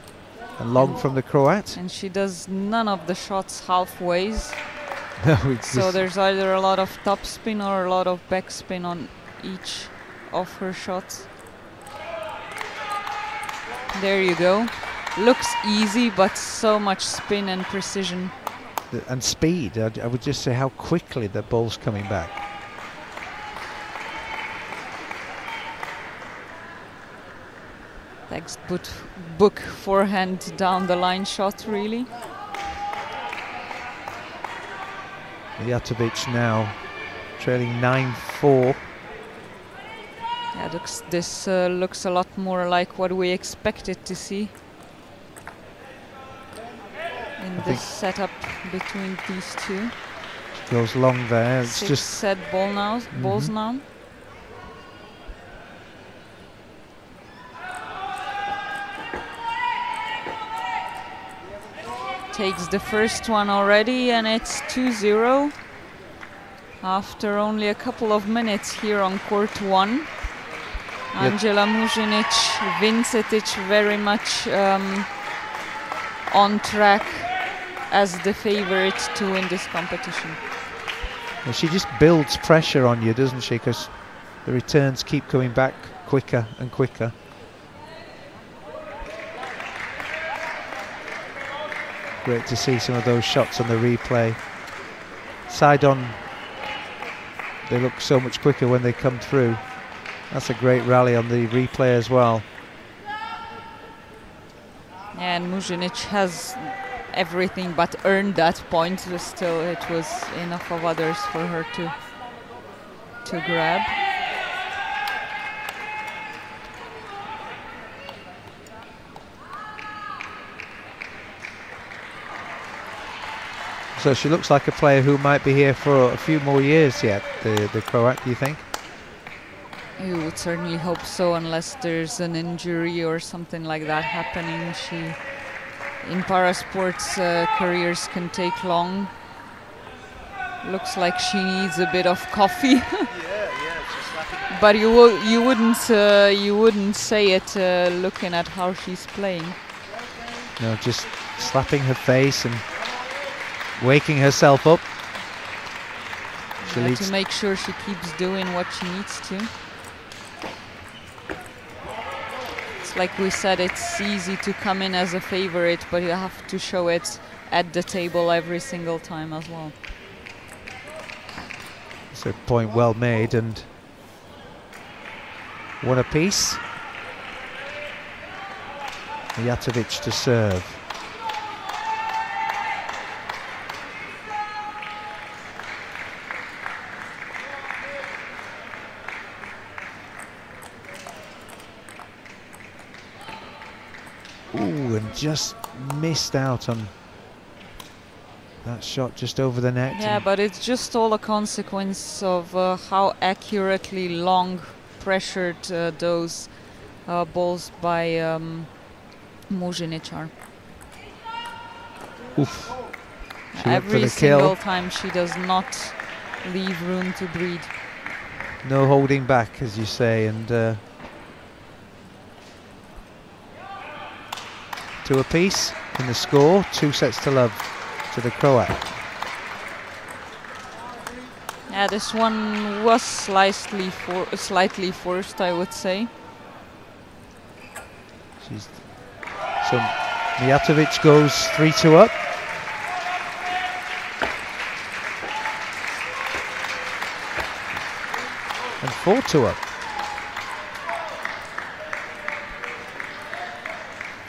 and long from the Croat. And she does none of the shots halfways. No, so there's either a lot of topspin or a lot of backspin on each of her shots. There you go. Looks easy, but so much spin and precision. And speed, I would just say how quickly the ball's coming back. Textbook forehand down the line shot, really. Mijatović now trailing 9-4. Yeah, this looks a lot more like what we expected to see in this setup between these two. Goes long there. It's just set ball now. Balls now. Takes the first one already, and it's 2-0 after only a couple of minutes here on court one. Yep. Anđela Mužinić-Vinčetić very much on track as the favorite to win this competition. Well, she just builds pressure on you, doesn't she? Because the returns keep coming back quicker and quicker. Great to see some of those shots on the replay. Side on, they look so much quicker when they come through. That's a great rally on the replay as well. And Mužinić has everything but earned that point. Still, it was enough of others for her to grab. So she looks like a player who might be here for a few more years yet, the Croat, do you think? You would certainly hope so, unless there's an injury or something like that happening. She, in para sports, careers can take long. Looks like she needs a bit of coffee. Yeah, but you wouldn't say it looking at how she's playing. No, just slapping her face and waking herself up. She needs to make sure she keeps doing what she needs to. Like we said, it's easy to come in as a favorite, but you have to show it at the table every single time as well. It's a point well made, and one apiece. Mijatović to serve. and just missed out on that shot just over the net. Yeah, but it's just all a consequence of how accurately Long pressured those balls by Mužinić are. Oof. Every single time she does not leave room to breathe. No holding back, as you say, and two apiece in the score, 2-0 to the Croat. Yeah, this one was slightly forced, I would say. So Mijatović goes 3-2 up. And 4-2 up.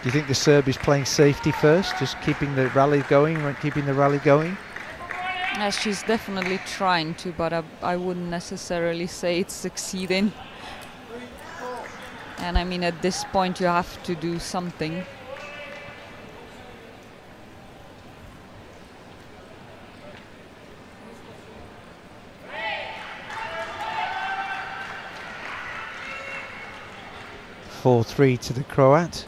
Do you think the Serb is playing safety first, just keeping the rally going, Yes, she's definitely trying to, but I wouldn't necessarily say it's succeeding. And I mean, at this point, you have to do something. Four-three to the Croat.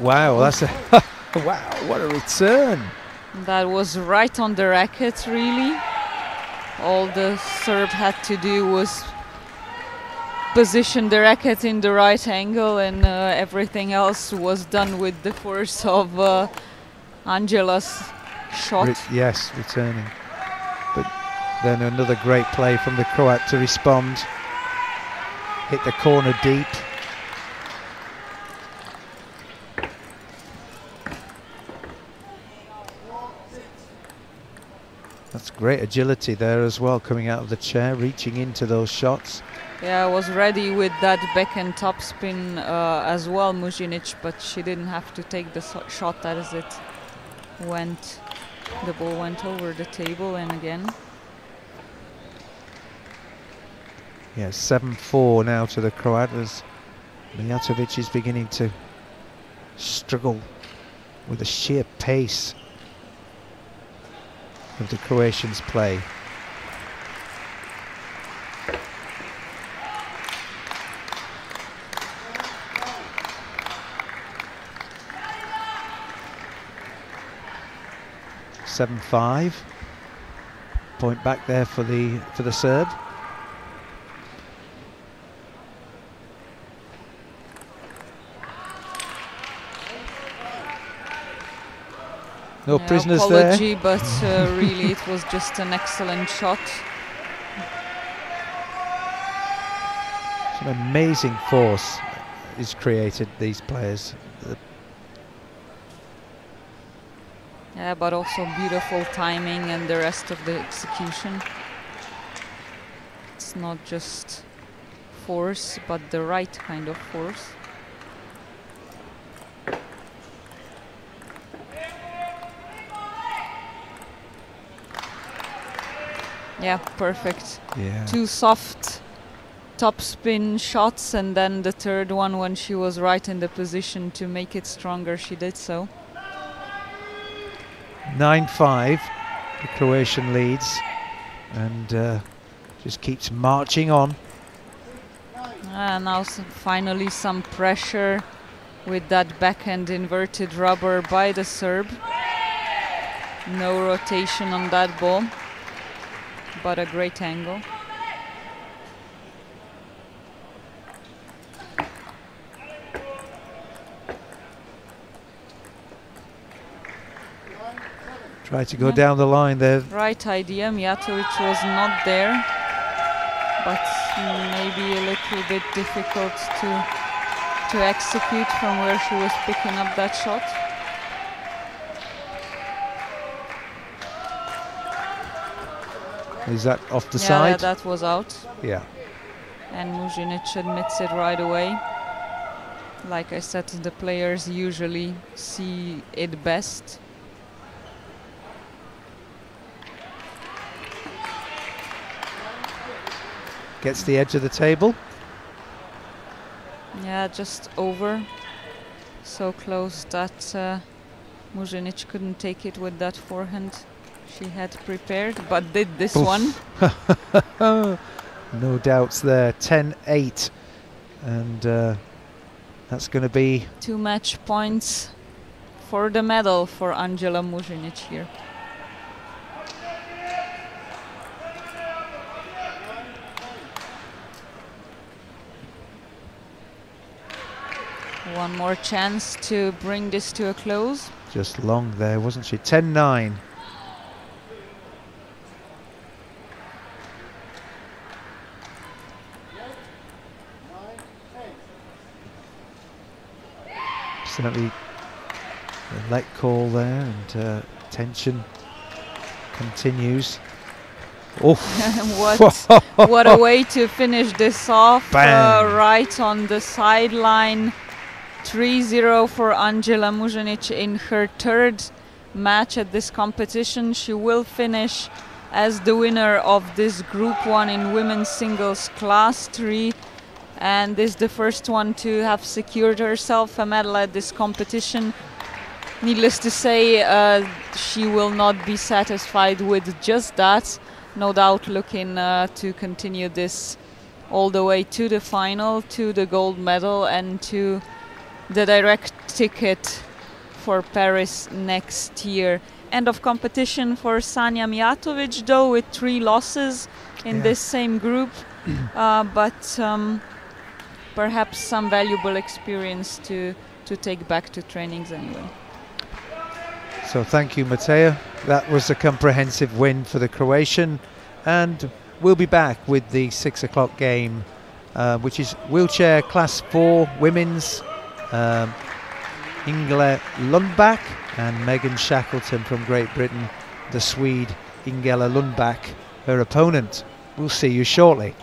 Wow, that's a wow! What a return! That was right on the racket, really. All the Serb had to do was position the racket in the right angle, and everything else was done with the force of Angela's shot. Yes, returning. But then another great play from the Croat to respond. Hit the corner deep. That's great agility there as well, coming out of the chair, reaching into those shots. Yeah, I was ready with that back and topspin as well, Mužinić, but she didn't have to take the shot as it went. The ball went over the table and again. Yeah, 7-4 now to the Croat as Mijatović is beginning to struggle with the sheer pace of the Croatians' play. Right. 7-5. Point back there for the Serb. No prisoners apology, there. But really it was just an excellent shot. Some amazing force is created, these players. Yeah, but also beautiful timing and the rest of the execution. It's not just force, but the right kind of force. Yeah, perfect. Yeah. Two soft topspin shots, and then the third one, when she was right in the position to make it stronger, she did so. 9-5, the Croatian leads, and just keeps marching on. Now finally some pressure with that backhand inverted rubber by the Serb. No rotation on that ball. But a great angle. Try to go down the line there. Right idea, Mijatović was not there, but maybe a little bit difficult to execute from where she was picking up that shot. Is that off the side? Yeah, that was out. Yeah. And Mužinić admits it right away. Like I said, the players usually see it best. Gets the edge of the table. Yeah, just over, so close that Mužinić couldn't take it with that forehand she had prepared, but did this one. No doubts there. 10-8, and that's going to be 2 match points for the medal for Anđela Mužinić here. One more chance to bring this to a close. Just long there, wasn't she? 10-9. Certainly a leg call there, and tension continues. Oh, what a way to finish this off. Right on the sideline. 3-0 for Anđela Mužinić in her 3rd match at this competition. She will finish as the winner of this Group 1 in women's singles class 3, and this is the first one to have secured herself a medal at this competition. Needless to say, she will not be satisfied with just that, no doubt looking to continue this all the way to the final, to the gold medal, and to the direct ticket for Paris next year. End of competition for Sanja Mijatović, though, with 3 losses in this same group, but perhaps some valuable experience to take back to trainings anyway. So thank you, Matea. That was a comprehensive win for the Croatian, and we'll be back with the 6 o'clock game, which is wheelchair class 4 women's. Ingela Lundbäck and Megan Shackleton from Great Britain, the Swede Ingela Lundbäck, her opponent. We'll see you shortly.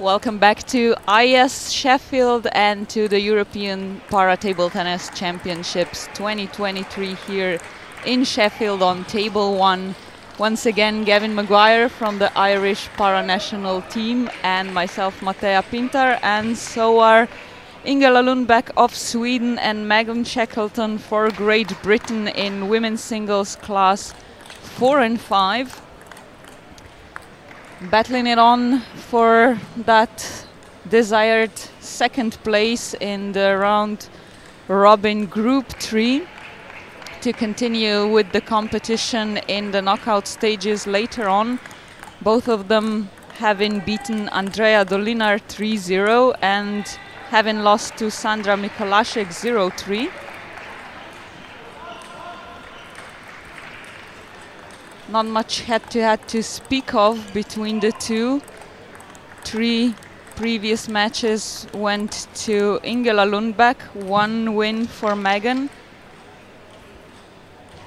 Welcome back to IS Sheffield and to the European Para Table Tennis Championships 2023 here in Sheffield on Table 1. Once again, Gavin Maguire from the Irish Para National Team and myself, Matea Pintar, and so are Ingela Lundbäck of Sweden and Megan Shackleton for Great Britain in women's singles class 4 and 5. Battling it on for that desired second place in the round robin group 3 to continue with the competition in the knockout stages later on. Both of them having beaten Andrea Dolinar 3-0 and having lost to Sandra Mikolasek 0-3. Not much head-to-head to speak of between the two. 3 previous matches went to Ingela Lundbäck, 1 win for Megan.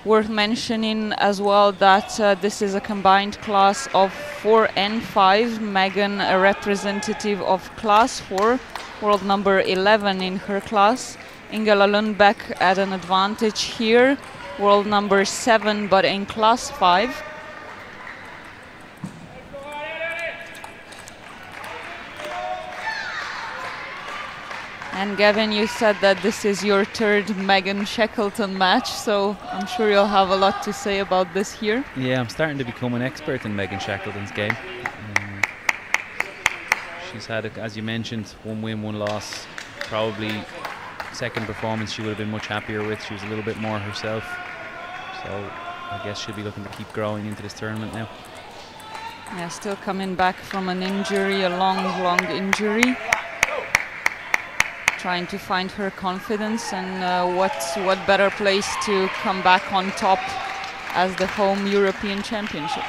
Worth mentioning as well that this is a combined class of 4 and 5. Megan, a representative of class 4, world number 11 in her class. Ingela Lundbäck at an advantage here. World number 7, but in class 5. And Gavin, you said that this is your third Megan Shackleton match, so I'm sure you'll have a lot to say about this here. Yeah, I'm starting to become an expert in Megan Shackleton's game. She's had, as you mentioned, 1 win, 1 loss, probably second performance she would have been much happier with. She was a little bit more herself, so I guess she'll be looking to keep growing into this tournament now. Yeah, still coming back from an injury, a long injury, trying to find her confidence, and what better place to come back on top as the home European Championships.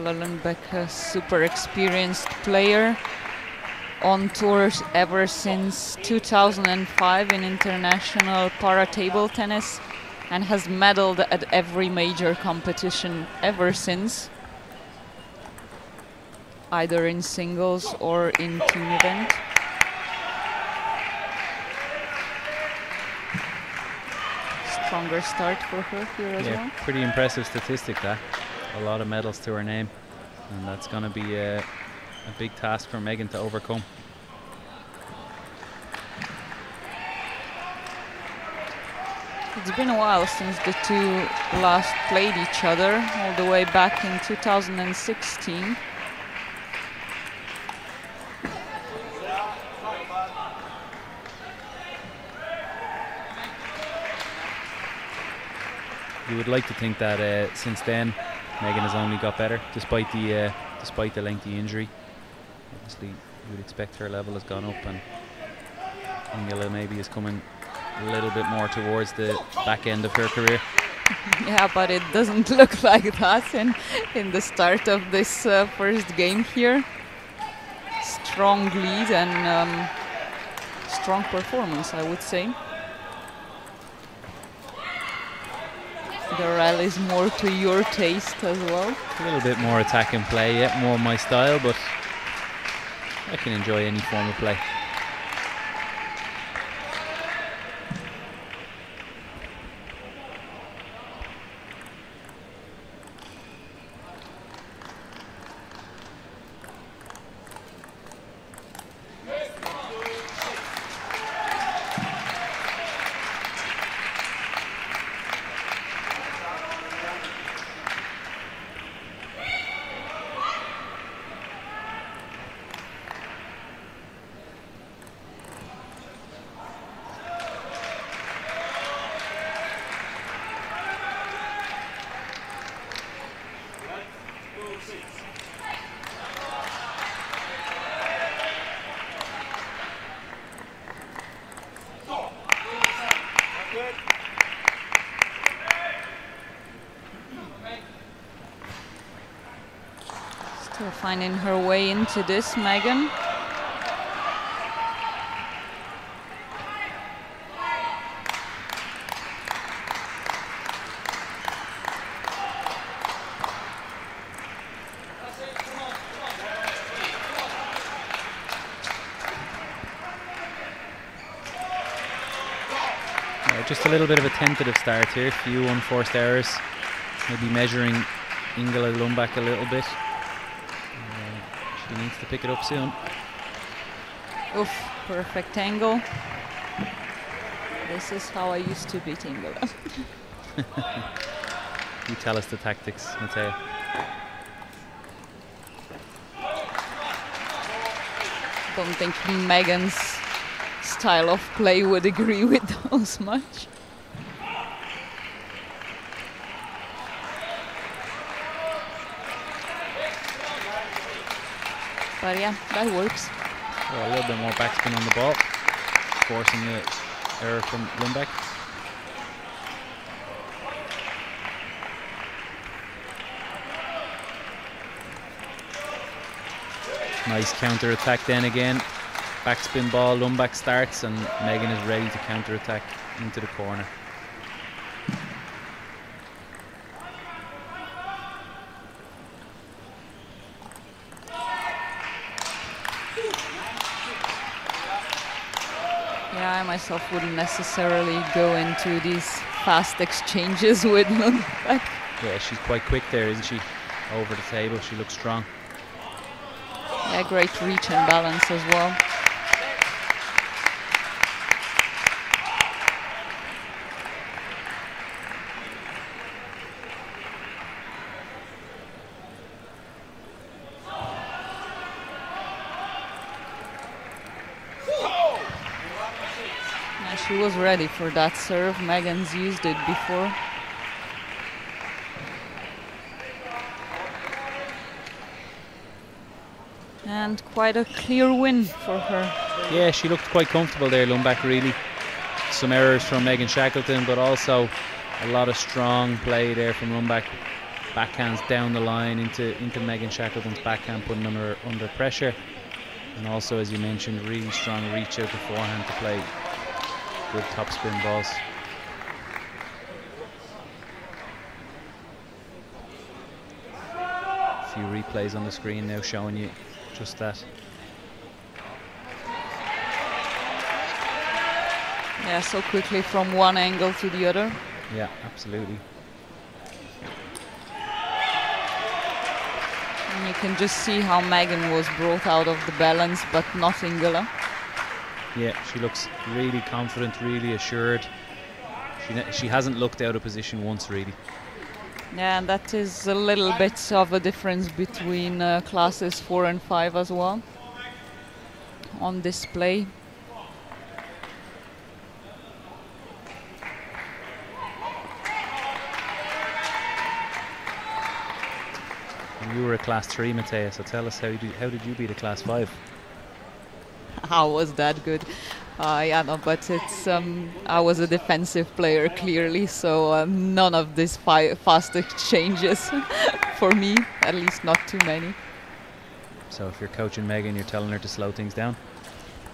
Lundbäck, a super experienced player on tours ever since 2005 in international para table tennis, and has medaled at every major competition ever since, either in singles or in team event. Stronger start for her here as well. Pretty impressive statistic that. A lot of medals to her name, and that's going to be a big task for Megan to overcome. It's been a while since the two last played each other, all the way back in 2016. You would like to think that since then Megan has only got better, despite the lengthy injury. Obviously, you would expect her level has gone up, and Ingela maybe is coming a little bit more towards the back end of her career. Yeah, but it doesn't look like that in the start of this first game here. Strong lead and strong performance, I would say. The rally is more to your taste as well. A little bit more attack and play, yeah, more my style, but I can enjoy any form of play. finding her way into this, Megan. Just a little bit of a tentative start here, a few unforced errors, maybe measuring Ingela Lundbäck a little bit. She needs to pick it up soon. Oof, perfect angle. This is how I used to beat Ingela. You tell us the tactics, Matea. Don't think Megan's style of play would agree with those much. But yeah, that works. Well, a little bit more backspin on the ball, forcing an error from Lundbäck. Nice counter attack then again. Backspin ball, Lundbäck starts, and Megan is ready to counter-attack into the corner. Yeah, I myself wouldn't necessarily go into these fast exchanges with Lundbäck. Yeah, she's quite quick there, isn't she? Over the table, she looks strong. Yeah, great reach and balance as well. She was ready for that serve. Megan's used it before. And quite a clear win for her. Yeah, she looked quite comfortable there, Lundbäck, really. Some errors from Megan Shackleton, but also a lot of strong play there from Lundbäck. Backhands down the line into Megan Shackleton's backhand, putting her under pressure. And also, as you mentioned, really strong reach out to forehand to play good topspin balls. A few replays on the screen now showing you just that. Yeah, so quickly from one angle to the other. Yeah, absolutely. And you can just see how Megan was brought out of the balance, but not Ingela. Yeah, she looks really confident, really assured. She hasn't looked out of position once, really. Yeah, and that is a little bit of a difference between classes 4 and 5 as well on display. And you were a class 3, Matea, so tell us how did you beat a class 5? How was that good? Yeah, no, but it's I was a defensive player clearly, so none of these fast exchanges for me, at least not too many. So if you're coaching Megan, you're telling her to slow things down?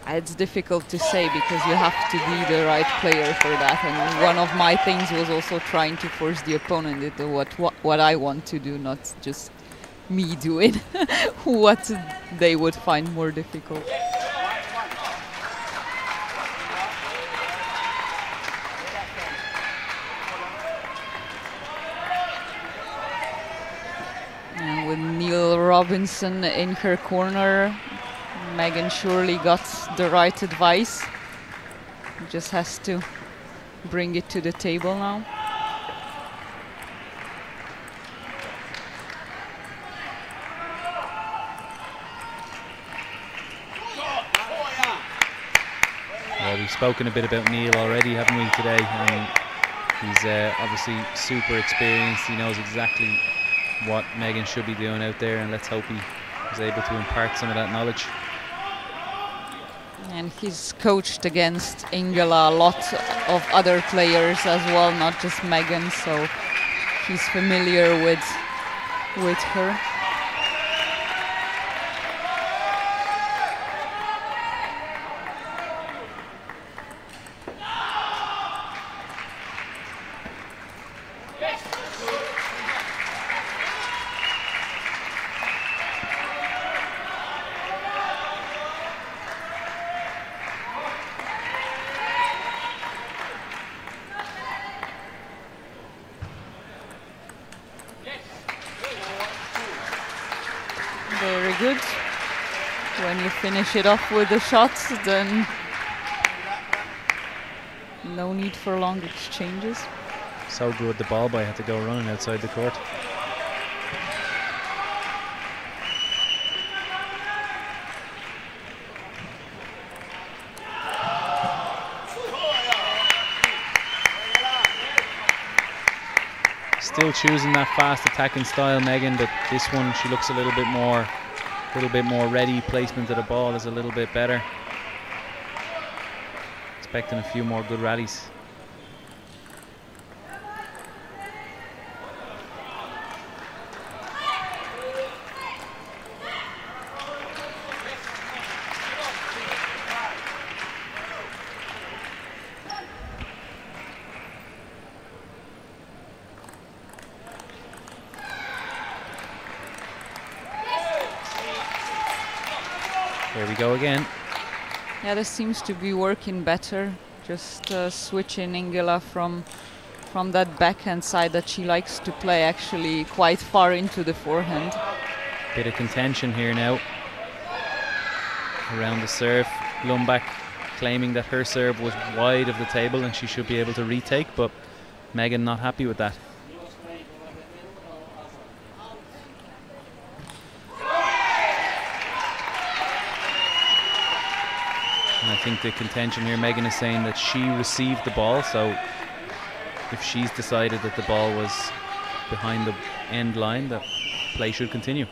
It's difficult to say because you have to be the right player for that, and one of my things was also trying to force the opponent into what I want to do, not just me doing what they would find more difficult. Neil Robinson in her corner. Megan surely got the right advice. Just has to bring it to the table now. Well, we've spoken a bit about Neil already, haven't we, today? He's obviously super experienced. He knows exactly what Megan should be doing out there, and let's hope he is able to impart some of that knowledge. And he's coached against Ingela a lot of other players as well, not just Megan, so he's familiar with her. good. When you finish it off with a shot, then no need for long exchanges. So good the ball boy had to go running outside the court. Still choosing that fast attacking style, Megan, but this one she looks a little bit more ready. Placement of the ball is a little bit better. Expecting a few more good rallies. There we go again. Yeah, this seems to be working better. Just switching Ingela from that backhand side that she likes to play actually quite far into the forehand. Bit of contention here now. Around the serve, Lundbäck claiming that her serve was wide of the table and she should be able to retake, but Megan not happy with that. I think the contention here, Megan is saying that she received the ball, so if she's decided that the ball was behind the end line, that play should continue.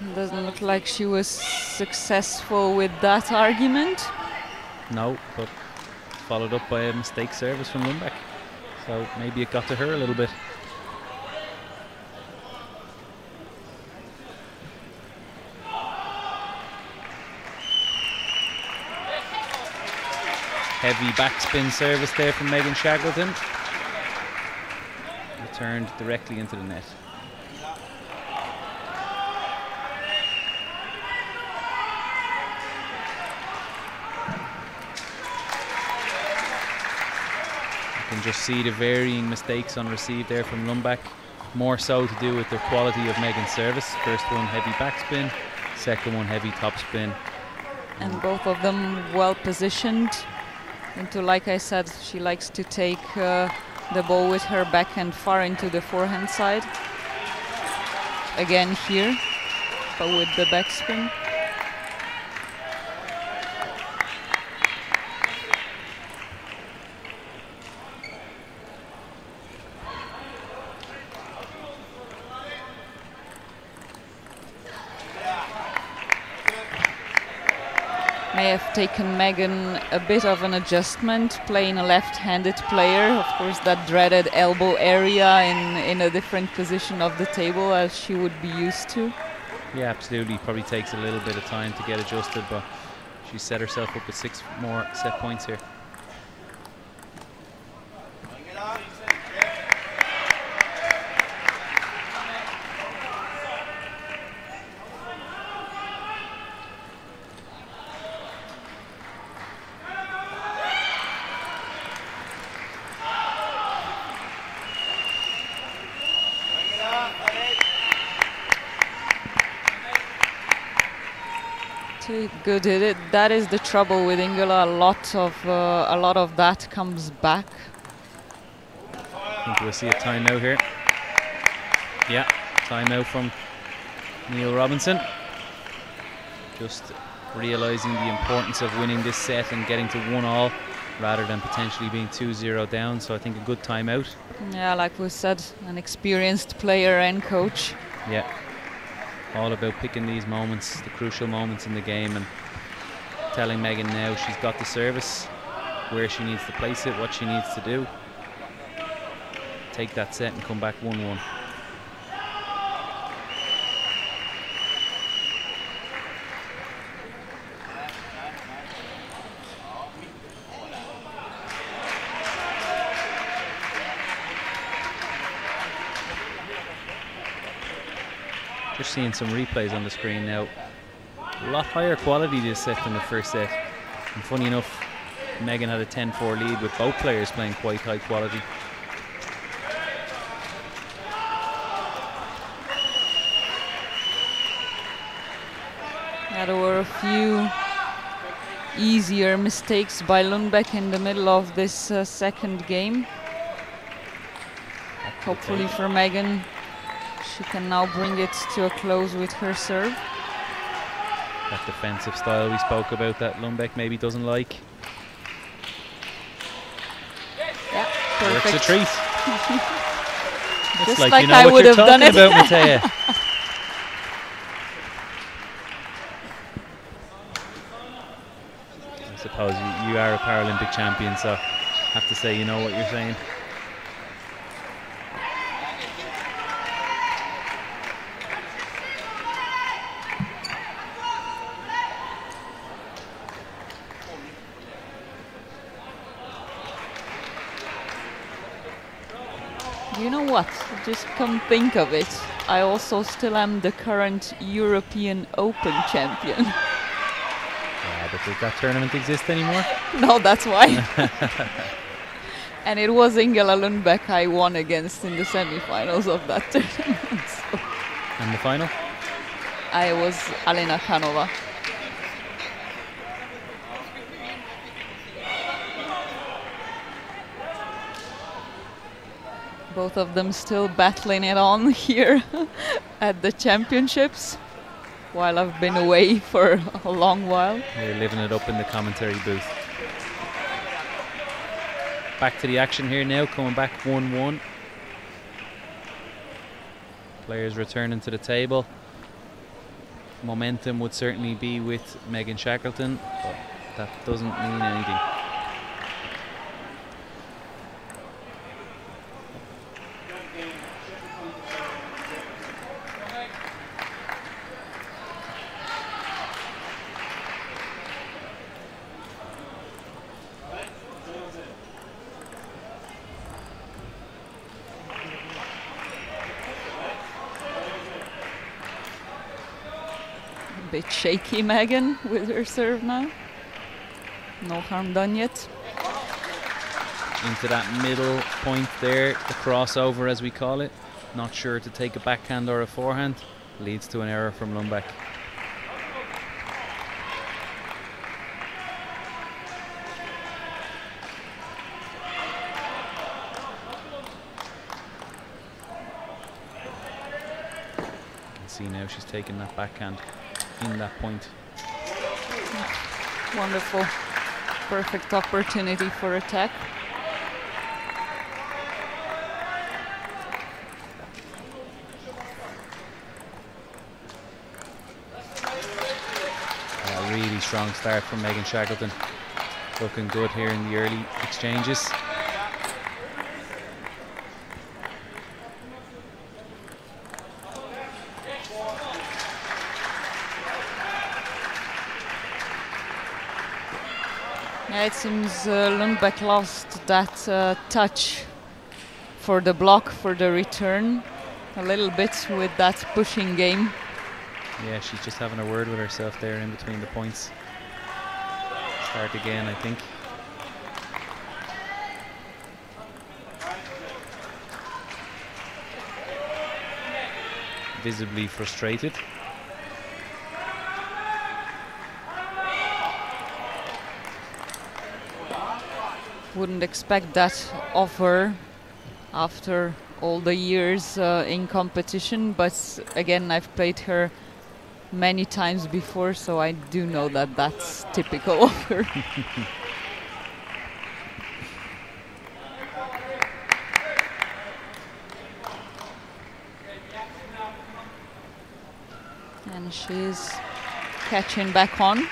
It doesn't look like she was successful with that argument. No, but followed up by a mistake service from Lundbäck. So maybe it got to her a little bit. Heavy backspin service there from Megan Shackleton. Returned directly into the net. Just see the varying mistakes on receive there from Lundbäck, more so to do with the quality of Megan's service. First one heavy backspin, second one heavy topspin. And both of them well positioned into, like I said, she likes to take the ball with her backhand far into the forehand side. Again here, but with the backspin. May have taken Megan a bit of an adjustment, playing a left-handed player. Of course, that dreaded elbow area in a different position of the table as she would be used to. Yeah, absolutely. Probably takes a little bit of time to get adjusted, but she set herself up with 6 more set points here. Good hit it. That is the trouble with Ingela. A lot of that comes back. I think we'll see a timeout here. Yeah, timeout from Neil Robinson. Just realizing the importance of winning this set and getting to 1-all rather than potentially being 2-0 down. So I think a good timeout. Yeah, like we said, an experienced player and coach. Yeah. All about picking these moments, the crucial moments in the game, and telling Megan now she's got the service, where she needs to place it, what she needs to do. Take that set and come back 1-1. Seeing some replays on the screen now. A lot higher quality this set than the first set. And funny enough, Megan had a 10-4 lead with both players playing quite high quality. There were a few easier mistakes by Lundbäck in the middle of this second game. Hopefully for Megan, she can now bring it to a close with her serve. That defensive style we spoke about that Lundbäck maybe doesn't like. Yeah, perfect. Works a treat. Just like you know I would have done it. About Matea. I suppose you are a Paralympic champion, so I have to say you know what you're saying. You know what, just come think of it, I also still am the current European Open champion. Yeah, but does that tournament exist anymore? No, that's why. And it was Ingela Lundbäck I won against in the semi-finals of that tournament. So and the final? I was Alena Kanova. Both of them still battling it on here at the championships, while I've been away for a long while. They're living it up in the commentary booth. Back to the action here now, coming back 1-1. Players returning to the table. Momentum would certainly be with Megan Shackleton, but that doesn't mean anything. Bit shaky Megan with her serve now. No harm done yet. Into that middle point there, the crossover as we call it. Not sure to take a backhand or a forehand. Leads to an error from Lundbäck. You can see now she's taking that backhand. In that point. Wonderful. Perfect opportunity for attack. A really strong start from Megan Shackleton. Looking good here in the early exchanges. It seems Lundbäck lost that touch for the block, for the return, a little bit with that pushing game. Yeah, she's just having a word with herself there in between the points. Start again, I think. Visibly frustrated. Wouldn't expect that of her after all the years in competition, but again, I've played her many times before, so I do know that that's typical of her. And she's catching back on.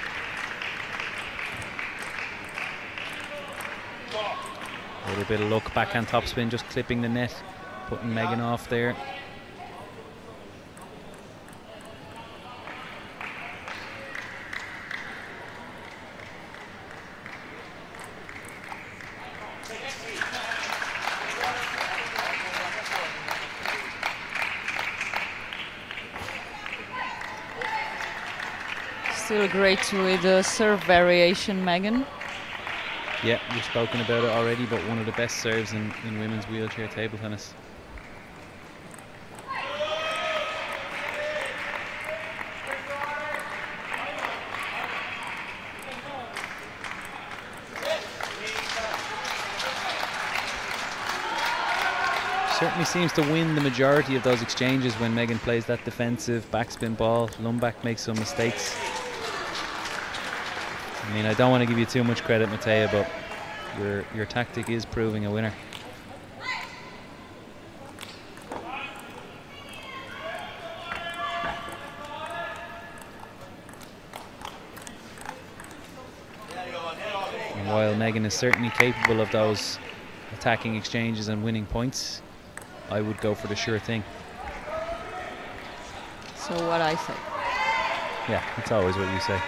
A little bit of luck, backhand topspin, just clipping the net, putting Megan off there. Still great with the serve variation, Megan. Yeah, we've spoken about it already, but one of the best serves in women's wheelchair table tennis. Certainly seems to win the majority of those exchanges when Megan plays that defensive backspin ball. Lundbäck makes some mistakes. I mean, I don't want to give you too much credit, Matea, but your tactic is proving a winner. And while Megan is certainly capable of those attacking exchanges and winning points, I would go for the sure thing. So what I say. Yeah, it's always what you say.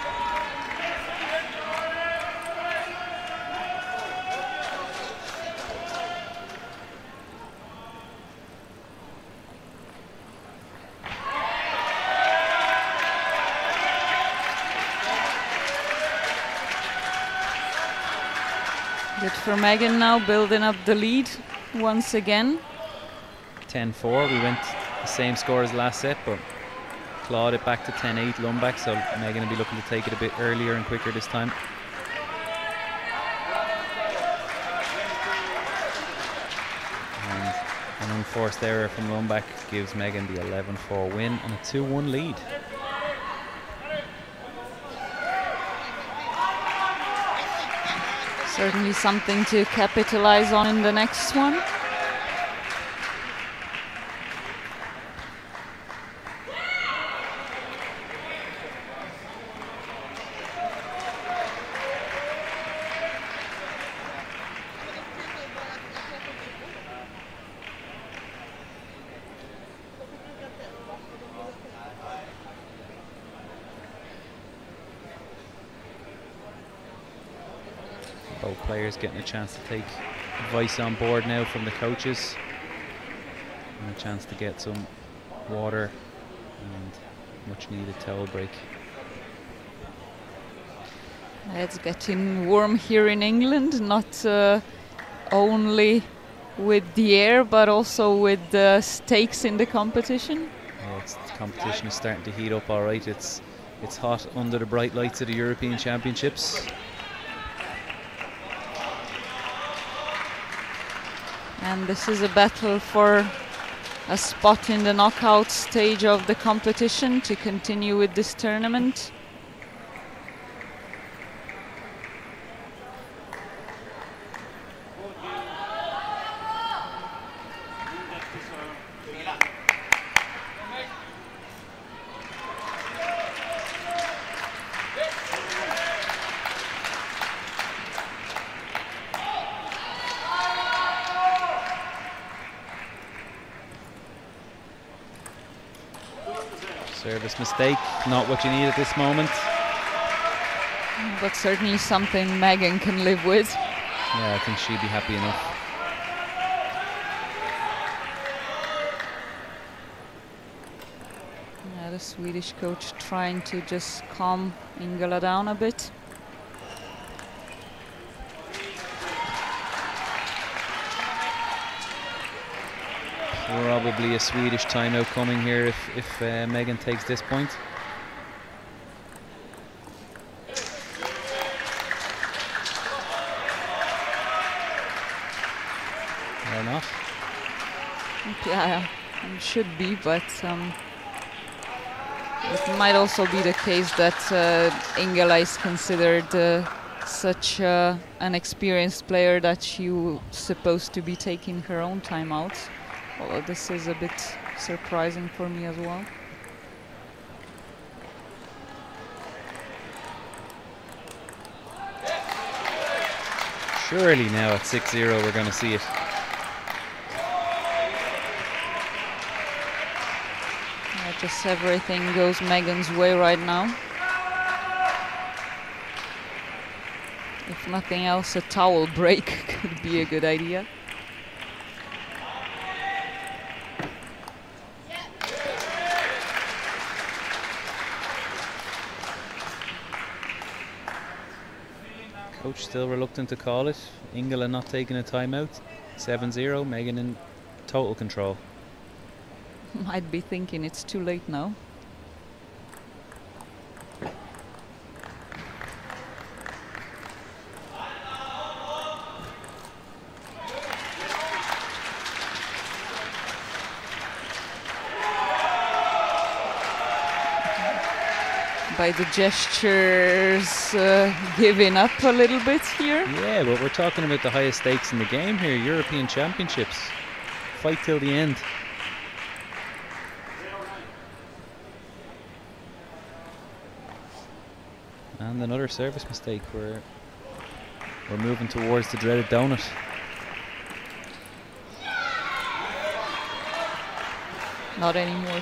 Good for Megan now, building up the lead once again. 10-4, we went the same score as last set, but clawed it back to 10-8 Lundbäck, so Megan will be looking to take it a bit earlier and quicker this time. And an unforced error from Lundbäck gives Megan the 11-4 win and a 2-1 lead. Certainly something to capitalize on in the next one. Getting a chance to take advice on board now from the coaches and a chance to get some water and much needed towel break. It's getting warm here in England, not only with the air but also with the stakes in the competition. Well, the competition is starting to heat up all right. It's hot under the bright lights of the European Championships. And this is a battle for a spot in the knockout stage of the competition to continue with this tournament. Mistake, not what you need at this moment. But certainly something Megan can live with. Yeah, I think she'd be happy enough. Yeah, the Swedish coach trying to just calm Ingela down a bit. Probably a Swedish timeout coming here if Megan takes this point. Or not? Yeah, it should be, but it might also be the case that Ingela is considered such an experienced player that she's supposed to be taking her own timeouts. Although this is a bit surprising for me as well. Surely now at 6-0 we're going to see it. Yeah, just everything goes Megan's way right now. If nothing else, a towel break could be a good idea. Coach still reluctant to call it. Ingela not taking a timeout. 7-0, Megan in total control. Might be thinking it's too late now. By the gestures, giving up a little bit here. Yeah, but we're talking about the highest stakes in the game here, European Championships. Fight till the end. And another service mistake. We're moving towards the dreaded donut. Not anymore.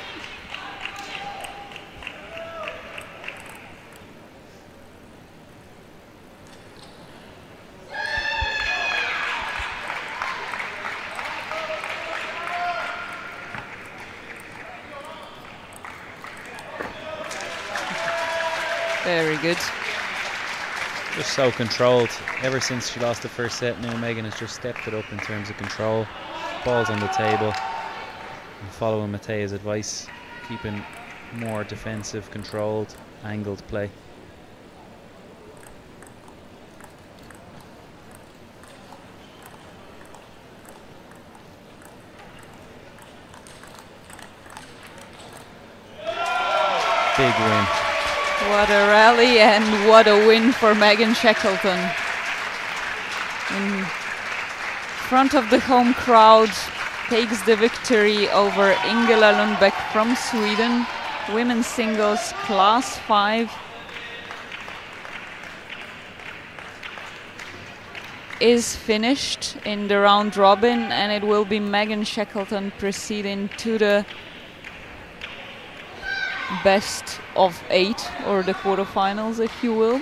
Very good. Just so controlled. Ever since she lost the first set, now Megan has just stepped it up in terms of control. Ball's on the table. And following Matea's advice, keeping more defensive, controlled, angled play. Big win. What a rally and what a win for Megan Shackleton. In front of the home crowd, takes the victory over Ingela Lundbäck from Sweden. Women's singles class 5. Is finished in the round robin, and it will be Megan Shackleton proceeding to the best of 8, or the quarterfinals, if you will.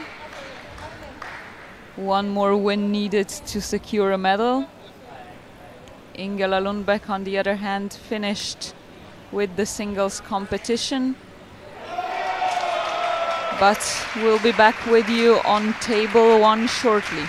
One more win needed to secure a medal. Ingela Lundbäck, on the other hand, finished with the singles competition. But we'll be back with you on table 1 shortly.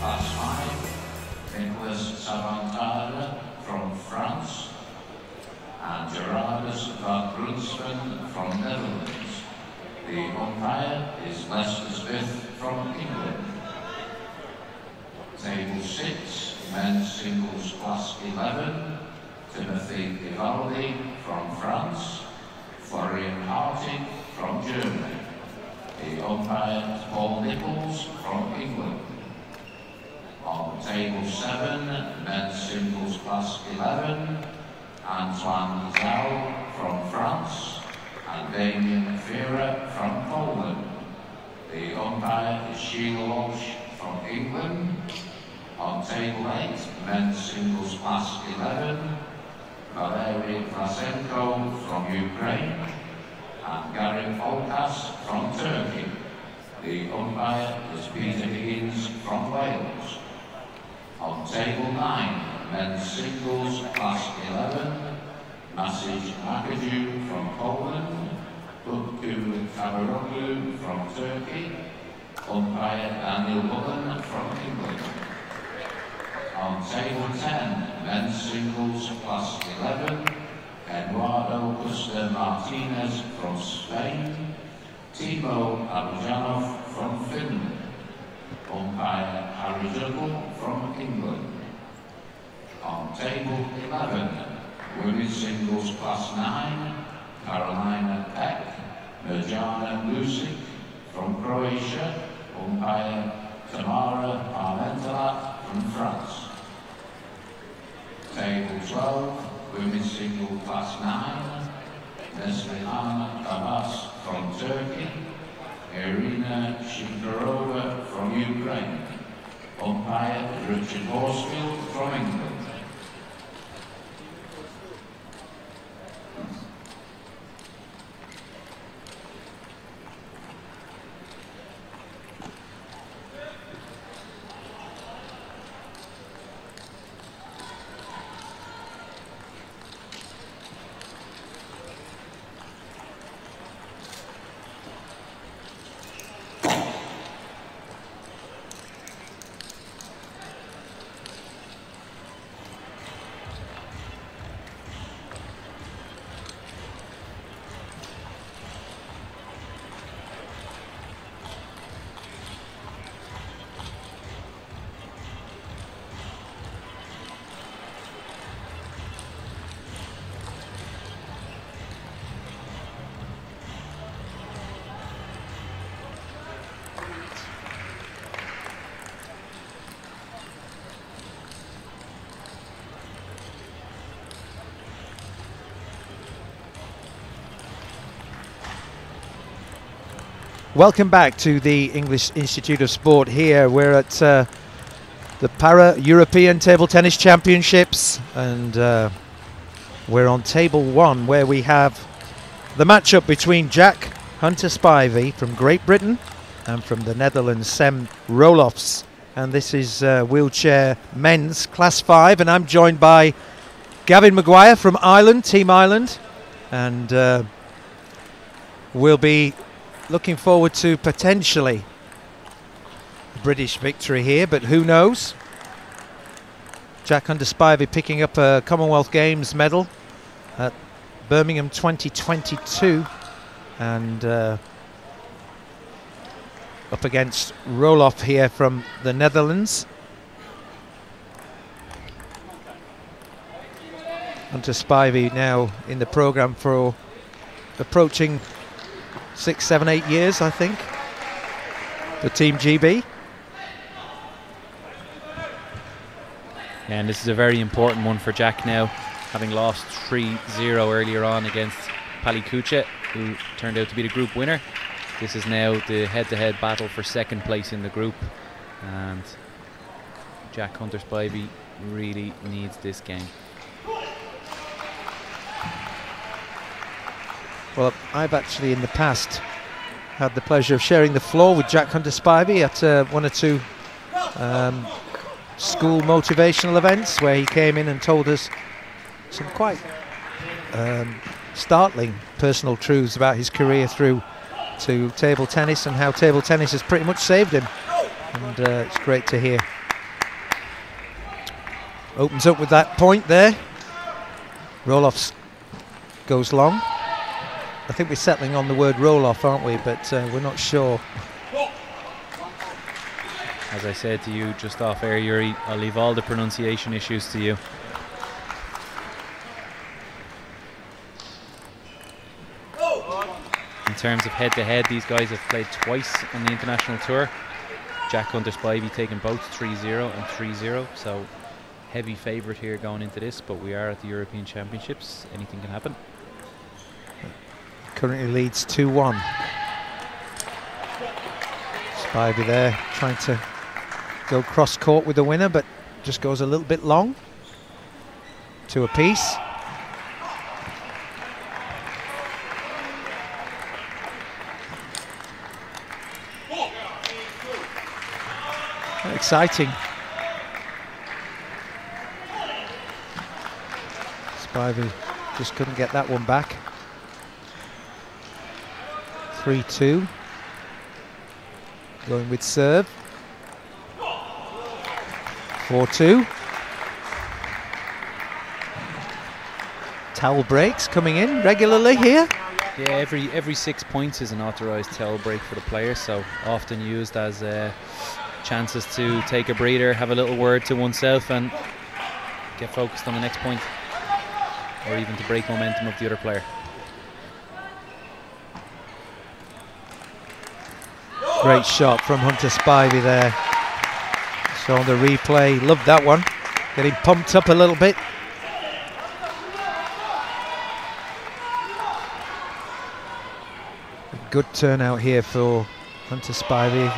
past 5. Nicolas Savantara from France and Gerardus van Brunsven from Netherlands. The umpire is Lester Smith from England. Table 6, men's singles class 11, Timothy Ivaldi from France, Florian Harting from Germany. The umpire is Paul Nichols from England. On table 7, men's singles class 11, Antoine Zhao from France and Damien Fera from Poland. The umpire is Sheila Walsh from England. On table 8, men's singles class 11, Valery Vlasenko from Ukraine and Gary Polkas from Turkey. The umpire is Peter Higgins from Wales. On table 9, men's singles class 11, Masij Makaju from Poland, Bukku Kavaroglu from Turkey, umpire Daniel Mullen from England. On table 10, men's singles class 11, Eduardo Custer Martinez from Spain, Timo Abujanov from Finland. Umpire Harry Duggle from England. On table 11, women's singles class 9, Carolina Peck, Mirjana Lucic from Croatia, umpire Tamara Parmentelak from France. Table 12, women's single class 9, Neslihan Tabas from Turkey, Irina Shikarova from Ukraine. Umpire Richard Horsfield from England. Welcome back to the English Institute of Sport here. We're at the Para European Table Tennis Championships, and we're on table 1 where we have the matchup between Jack Hunter Spivey from Great Britain and from the Netherlands, Sem Rolofs. And this is wheelchair men's class 5, and I'm joined by Gavin Maguire from Ireland, Team Ireland, and we'll be looking forward to potentially British victory here, but who knows? Jack Hunter Spivey picking up a Commonwealth Games medal at Birmingham 2022, and up against Roloff here from the Netherlands. Hunter Spivey now in the programme for approaching 6, 7, 8 years, I think, for Team GB. And this is a very important one for Jack now, having lost 3-0 earlier on against Pali Kucha, who turned out to be the group winner. This is now the head-to-head battle for second place in the group, and Jack Hunter Spivey really needs this game. Well, I've actually in the past had the pleasure of sharing the floor with Jack Hunter Spivey at one or two school motivational events where he came in and told us some quite startling personal truths about his career through to table tennis and how table tennis has pretty much saved him. And it's great to hear Opens up with that point there. Rolofs goes long. I think we're settling on the word roll-off, aren't we? But we're not sure. As I said to you just off air, Yuri, I'll leave all the pronunciation issues to you. In terms of head-to-head, these guys have played twice on the international tour. Jack Hunter Spivey taking both 3-0 and 3-0. So heavy favourite here going into this, but we are at the European Championships. Anything can happen. Currently leads 2-1. Spivey there trying to go cross court with the winner, but just goes a little bit long. 2 apiece. Exciting. Spivey just couldn't get that one back. 3-2, going with serve. 4-2. Towel breaks coming in regularly here. Yeah, every 6 points is an authorised towel break for the player, so often used as chances to take a breather, have a little word to oneself, and get focused on the next point, or even to break momentum of the other player. Great shot from Hunter Spivey there. Saw the replay, loved that one. Getting pumped up a little bit. A good turnout here for Hunter Spivey.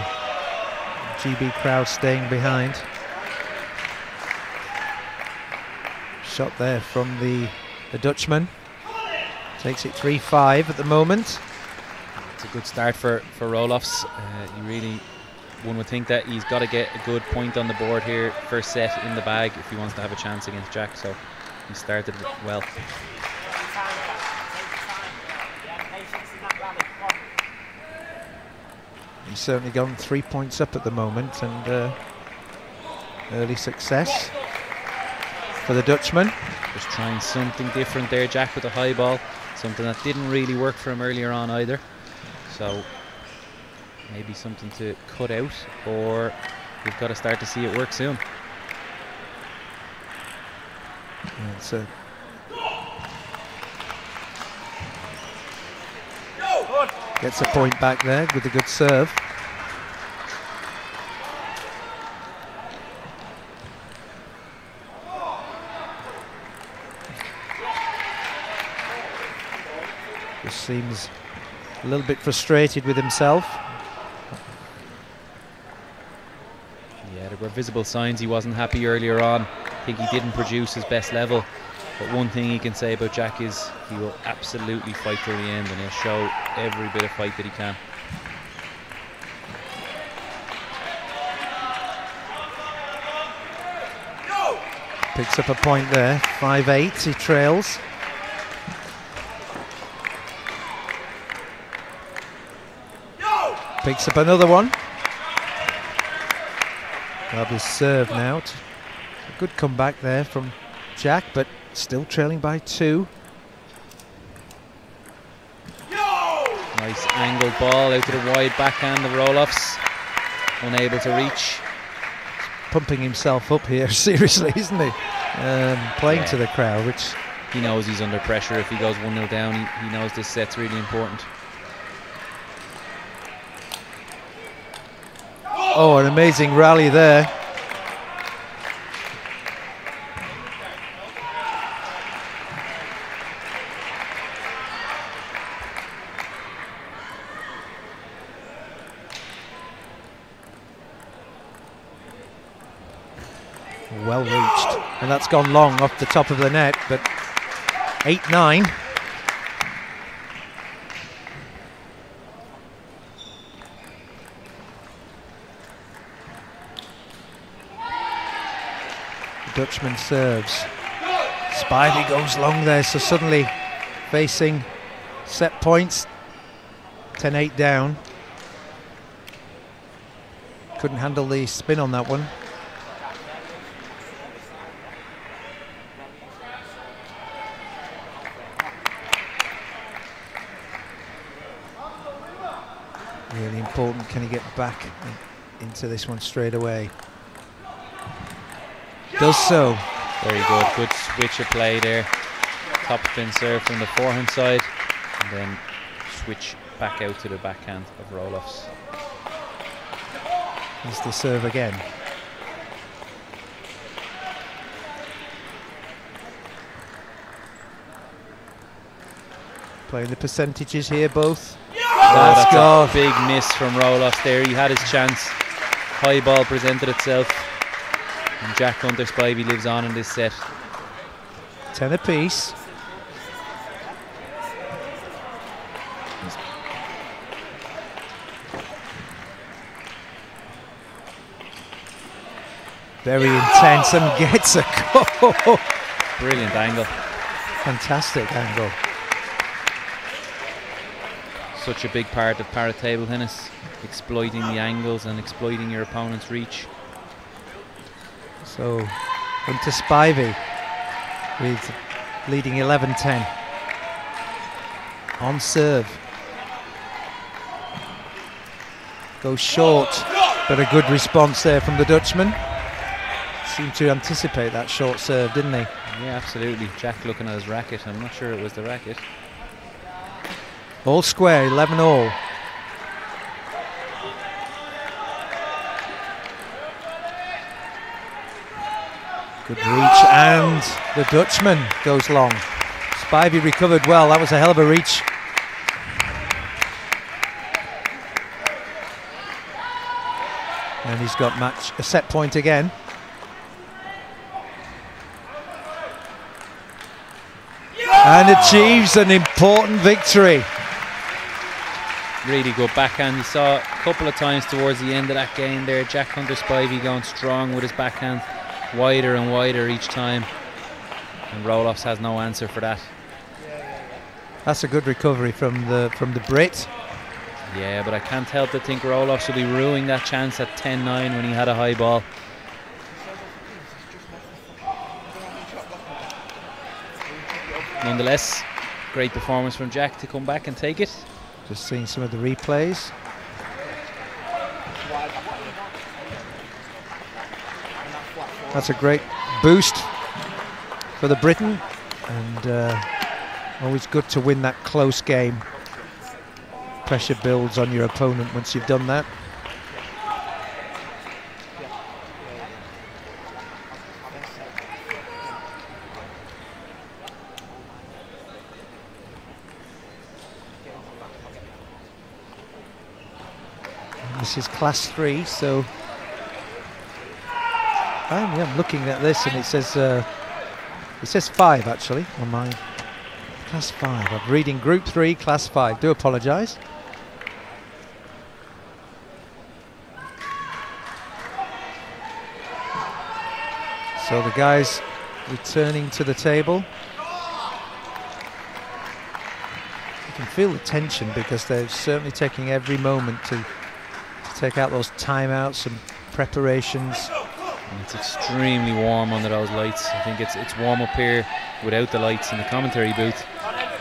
GB crowd staying behind. Shot there from the Dutchman. Takes it 3-5 at the moment. It's a good start for Rolofs. One would think that he's got to get a good point on the board here, first set in the bag, if he wants to have a chance against Jack, so he started well. He's certainly gone 3 points up at the moment, and early success for the Dutchman. Just trying something different there, Jack, with a high ball, something that didn't really work for him earlier on either. So maybe something to cut out, or we've got to start to see it work soon. That's a gets a point back there with a good serve. Just seems a little bit frustrated with himself. Yeah, there were visible signs he wasn't happy earlier on. I think he didn't produce his best level. But one thing he can say about Jack is he will absolutely fight till the end, and he'll show every bit of fight that he can. Picks up a point there. 5-8, he trails. Picks up another one. Lovely serve now. A good comeback there from Jack, but still trailing by 2. Nice angled ball out to the wide backhand of Rolofs. Unable to reach. Pumping himself up here, seriously, isn't he? Playing to the crowd, which... He knows he's under pressure. If he goes 1-0 down, he knows this set's really important. Oh, an amazing rally there. Well reached. And that's gone long off the top of the net, but 8-9. Dutchman serves. Spivey goes long there, so suddenly facing set points. 10-8 down. Couldn't handle the spin on that one. important. Can he get back into this one straight away? Does so. Very good. Good switch of play there. Top spin serve from the forehand side, and then switch back out to the backhand of Rolofs. There's the serve again. Playing the percentages here, both. That's a big miss from Rolofs there. He had his chance. High ball presented itself. And Jack Hunter Spivey lives on in this set. 10 apiece. Very intense, and gets a goal. Brilliant angle. Fantastic angle. Such a big part of para table tennis, exploiting the angles and exploiting your opponent's reach. So, into Spivey with leading 11-10 on serve. Goes short, but a good response there from the Dutchman. Seemed to anticipate that short serve, didn't he? Yeah, absolutely. Jack looking at his racket. I'm not sure it was the racket. All square, 11-all. Good reach, and the Dutchman goes long. Spivey recovered well. That was a hell of a reach. And he's got a set point again. And achieves an important victory. Really good backhand. You saw a couple of times towards the end of that game there, Jack Hunter Spivey going strong with his backhand, wider and wider each time, and Rolofs has no answer for that. That's a good recovery from the Brit. Yeah, but I can't help but think Rolofs will be ruining that chance at 10-9 when he had a high ball. Nonetheless, great performance from Jack to come back and take it. Just seeing some of the replays. That's a great boost for the Briton, and always good to win that close game. Pressure builds on your opponent once you've done that. This is class 3, so I'm looking at this and it says 5 actually on my class 5. I'm reading group 3, class 5. Do apologise. So the guys returning to the table. You can feel the tension because they're certainly taking every moment to take out those timeouts and preparations. And it's extremely warm under those lights. I think it's warm up here without the lights in the commentary booth.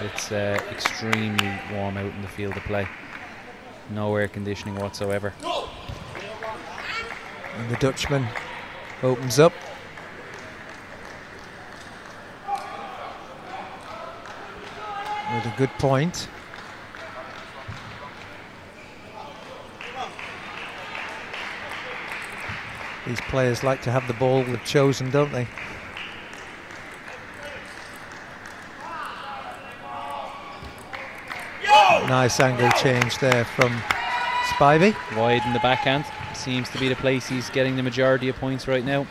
It's extremely warm out in the field of play. No air conditioning whatsoever. And the Dutchman opens up. With a good point. These players like to have the ball they've chosen, don't they? Nice angle change there from Spivey. Wide in the backhand. Seems to be the place he's getting the majority of points right now.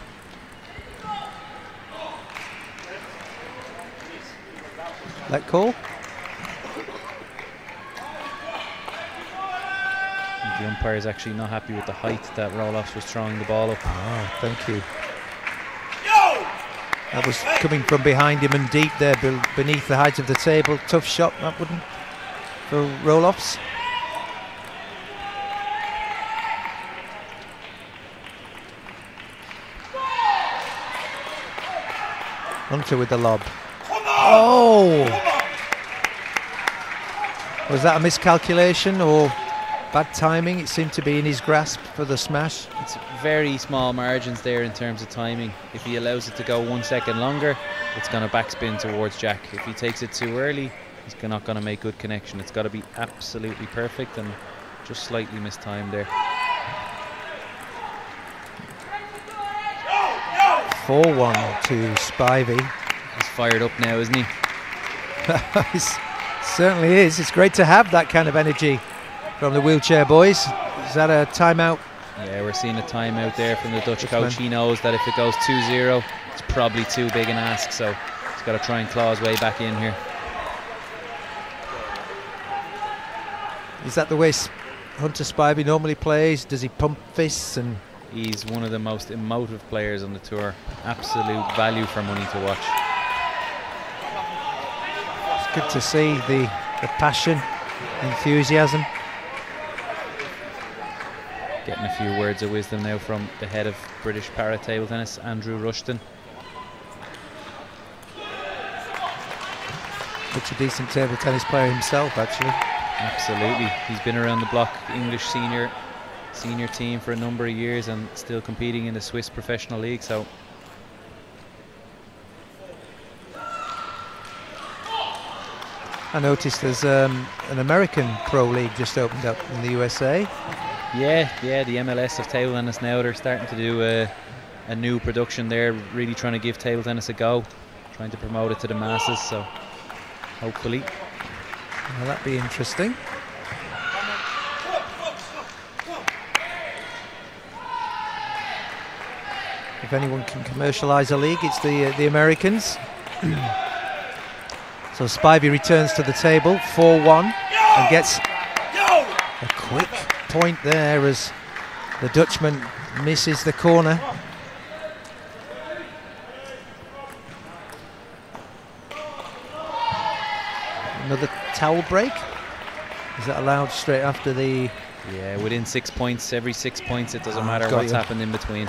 Let call. The umpire is actually not happy with the height that Rolofs was throwing the ball up. Ah, thank you. That was coming from behind him and deep there, beneath the height of the table. Tough shot, that wouldn't, for Rolofs. Hunter with the lob. Oh! Was that a miscalculation or Bad timing, it seemed to be in his grasp for the smash. It's very small margins there in terms of timing. If he allows it to go 1 second longer, it's going to backspin towards Jack. If he takes it too early, he's not going to make good connection. It's got to be absolutely perfect, and just slightly missed time there. 4-1 to Spivey. He's fired up now, isn't he? He certainly is. It's great to have that kind of energy from the wheelchair boys. Is that a timeout? Yeah, we're seeing a timeout there from the Dutch coach. He knows that if it goes 2-0, it's probably too big an ask, so he's got to try and claw his way back in here. Is that the way Hunter Spivey normally plays? Does he pump fists and... He's one of the most emotive players on the tour. Absolute value for money to watch. It's good to see the passion, enthusiasm. Getting a few words of wisdom now from the head of British Para Table Tennis, Andrew Rushton. Such a decent table tennis player himself, actually. Absolutely. He's been around the block, English senior team for a number of years, and still competing in the Swiss professional league, so I noticed there's an American pro league just opened up in the USA. Yeah, the MLS of table tennis now, they're starting to do a new production there, really trying to give table tennis a go, trying to promote it to the masses, so hopefully. Well, that'd be interesting. If anyone can commercialise a league, it's the Americans. So Spivey returns to the table, 4-1, and gets a quick point there as the Dutchman misses the corner. Another towel break. Is that allowed straight after the... Yeah, within 6 points, every 6 points, it doesn't matter what's happened in between.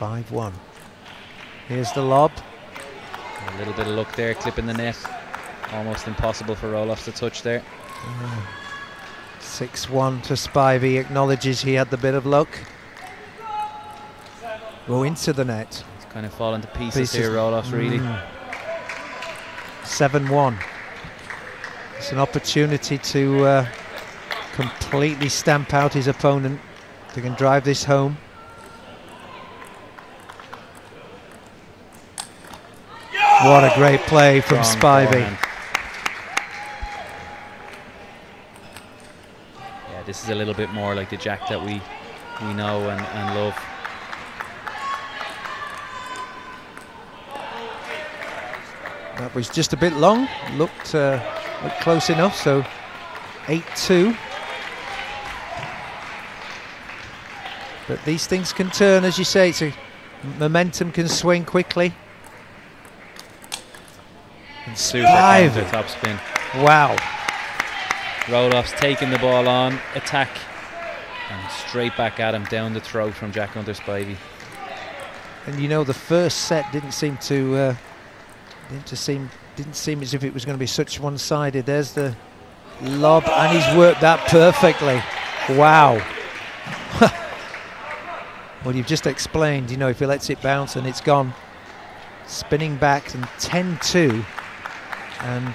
5-1. Here's the lob. A little bit of luck there, clipping the net. Almost impossible for Rolofs to touch there. 6-1 to Spivey, acknowledges he had the bit of luck. Go into the net. It's kind of fallen to pieces here, Rolofs, really. 7-1. It's an opportunity to completely stamp out his opponent. They can drive this home. What a great play from Spivey. Yeah, this is a little bit more like the Jack that we know and love. That was just a bit long. Looked close enough, so 8-2. But these things can turn, as you say. It's a, momentum can swing quickly. Super counter top spin. Wow. Rolofs taking the ball on, attack, and straight back at him, down the throat from Jack Hunter Spivey. And you know, the first set didn't seem as if it was going to be such one-sided. There's the lob, and he's worked that perfectly. Wow. Well, you've just explained, you know, if he lets it bounce and it's gone. Spinning back, and 10-2. And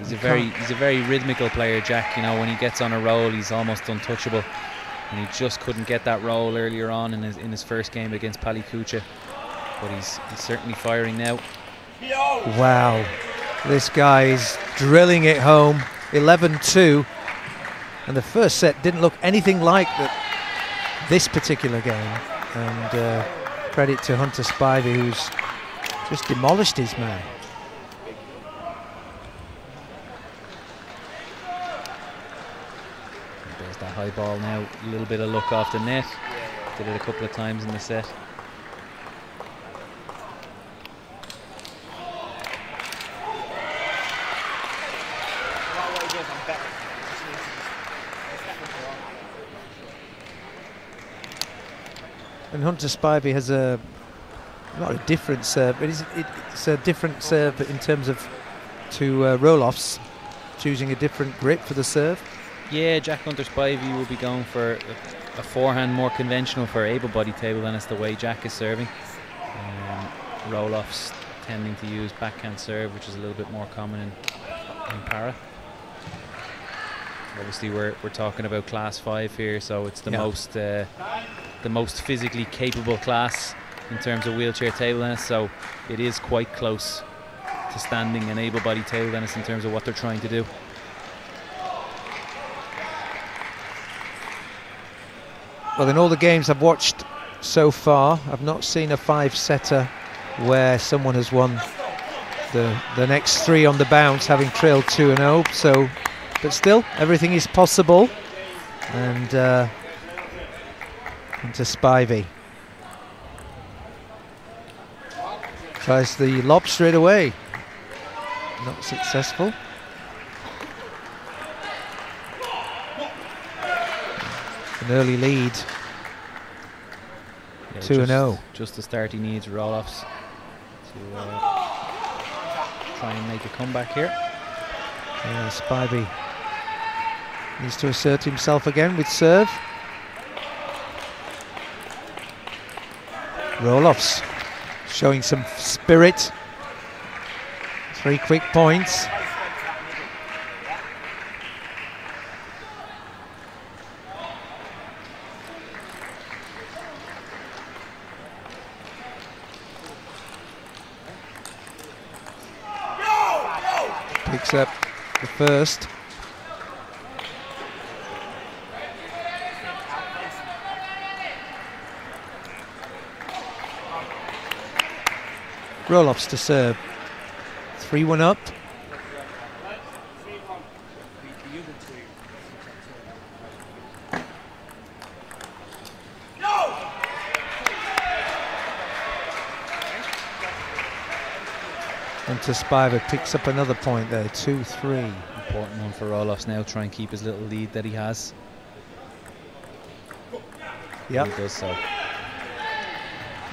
he's a very rhythmical player, Jack. You know, when he gets on a roll, he's almost untouchable, and he just couldn't get that roll earlier on in his first game against Pali Kucha, but he's certainly firing now. Wow, this guy is drilling it home. 11-2, and the first set didn't look anything like that, this particular game, and credit to Hunter Spivey, who's just demolished his man. There's that high ball now, a little bit of luck off the net. Did it a couple of times in the set. And Hunter Spivey has a... not a different serve, but it's a different serve in terms of to Rolofs. choosing a different grip for the serve? Yeah, Jack Hunter Spivey will be going for a forehand more conventional for able-bodied table tennis, the way Jack is serving. Rolofs tending to use backhand serve, which is a little bit more common in para. Obviously, we're talking about class 5 here, so it's the most physically capable class in terms of wheelchair table tennis. So it is quite close to standing and able-bodied table tennis in terms of what they're trying to do. Well, in all the games I've watched so far, I've not seen a five-setter where someone has won the next three on the bounce, having trailed 2-0. So, but still, everything is possible. And into Spivey. Tries the lob straight away. Not successful. An early lead. 2-0. Just the start he needs, Rolofs, to try and make a comeback here. Yeah, Spivey needs to assert himself again with serve. Rolofs showing some spirit. 3 quick points. Picks up the first. Rolofs to serve. 3-1 up. To Spivey, picks up another point there, 2-3. Important one for Rolofs now, try and keep his little lead that he has. Yeah, he does so.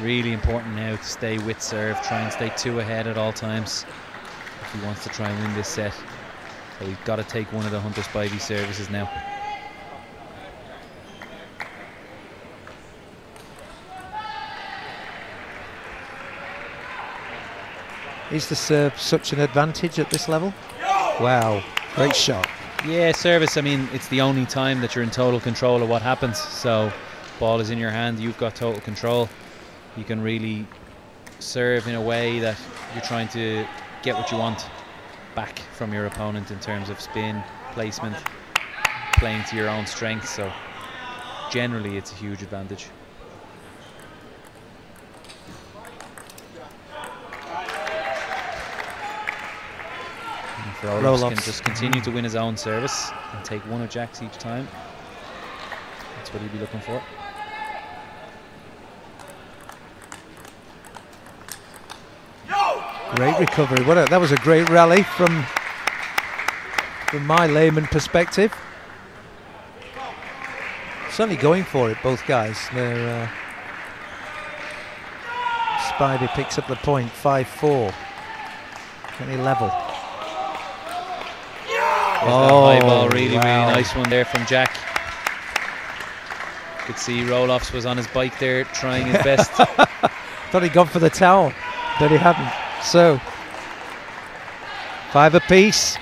Really important now to stay with serve, try and stay 2 ahead at all times if he wants to try and win this set. So he's got to take one of the Hunter Spivey services now. Is the serve such an advantage at this level? Wow, great shot. Yeah, service, I mean, it's the only time that you're in total control of what happens. So, ball is in your hand, you've got total control. You can really serve in a way that you're trying to get what you want back from your opponent in terms of spin, placement, playing to your own strength. So, generally, it's a huge advantage. Rolofs can just continue to win his own service and take one of Jack's each time. That's what he'd be looking for. Great recovery. That was a great rally from my layman perspective. Certainly going for it, both guys. Spivey picks up the point, 5-4. Can he level? High ball, really nice one there from Jack. You could see Rolofs was on his bike there, trying his best. Thought he'd gone for the towel, but he hadn't. So, 5 apiece.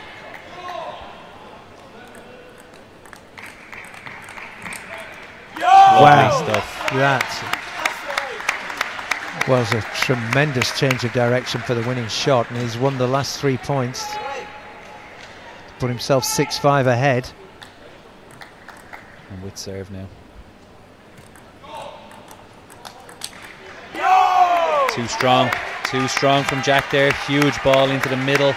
Wow, stuff. That was a tremendous change of direction for the winning shot, and he's won the last 3 points. Put himself 6-5 ahead. And with serve now. 2 strong from Jack there. Huge ball into the middle.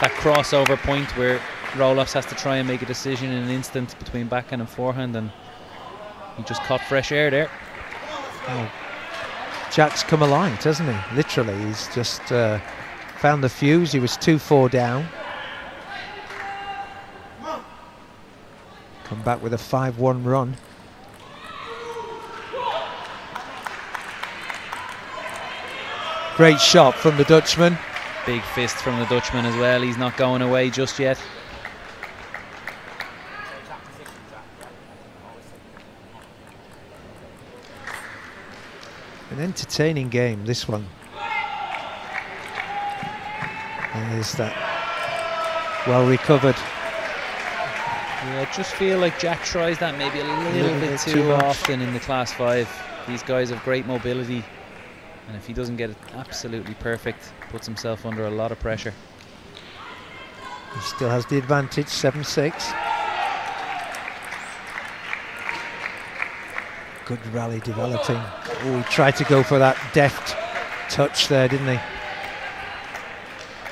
That crossover point where Rolofs has to try and make a decision in an instant between backhand and forehand, and he just caught fresh air there. Oh. Jack's come alive, hasn't he? Literally, he's just found the fuse. He was 2-4 down. Come back with a 5-1 run. Great shot from the Dutchman. Big fist from the Dutchman as well. He's not going away just yet. An entertaining game, this one. And there's that well recovered. Yeah, I just feel like Jack tries that maybe a little bit too often in the class 5. These guys have great mobility, and if he doesn't get it absolutely perfect, puts himself under a lot of pressure. He still has the advantage, 7-6. Good rally developing. Oh, he tried to go for that deft touch there, didn't he?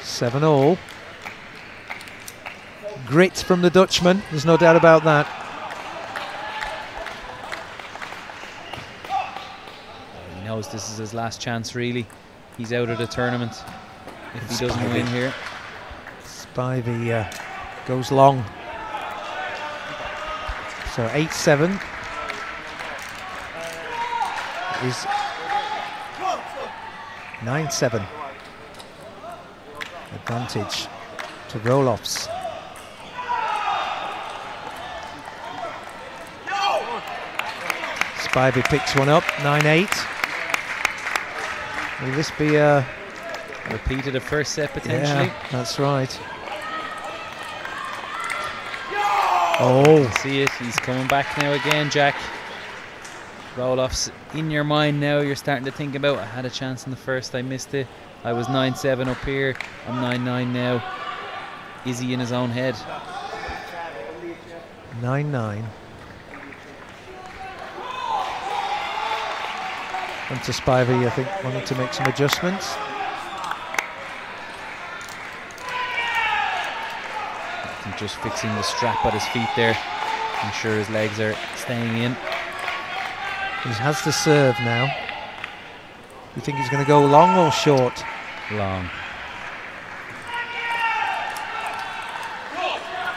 7-all. Grit from the Dutchman, there's no doubt about that. He knows this is his last chance, really. He's out of the tournament if he doesn't win here. Spivey goes long. So 8-7. Is 9-7 advantage to Rolofs. Spivey picks one up, 9-8. Will this be a repeat of the first set potentially? Yeah, that's right. Oh, see it. He's coming back now again, Jack. Rolofs, in your mind now, you're starting to think about, I had a chance in the first, I missed it. I was 9-7 up here, I'm 9-9 now. Is he in his own head? 9-9. And to Spivey, I think, wanted to make some adjustments. I think just fixing the strap at his feet there, I'm sure his legs are staying in. He has the serve now. Do you think he's going to go long or short? Long.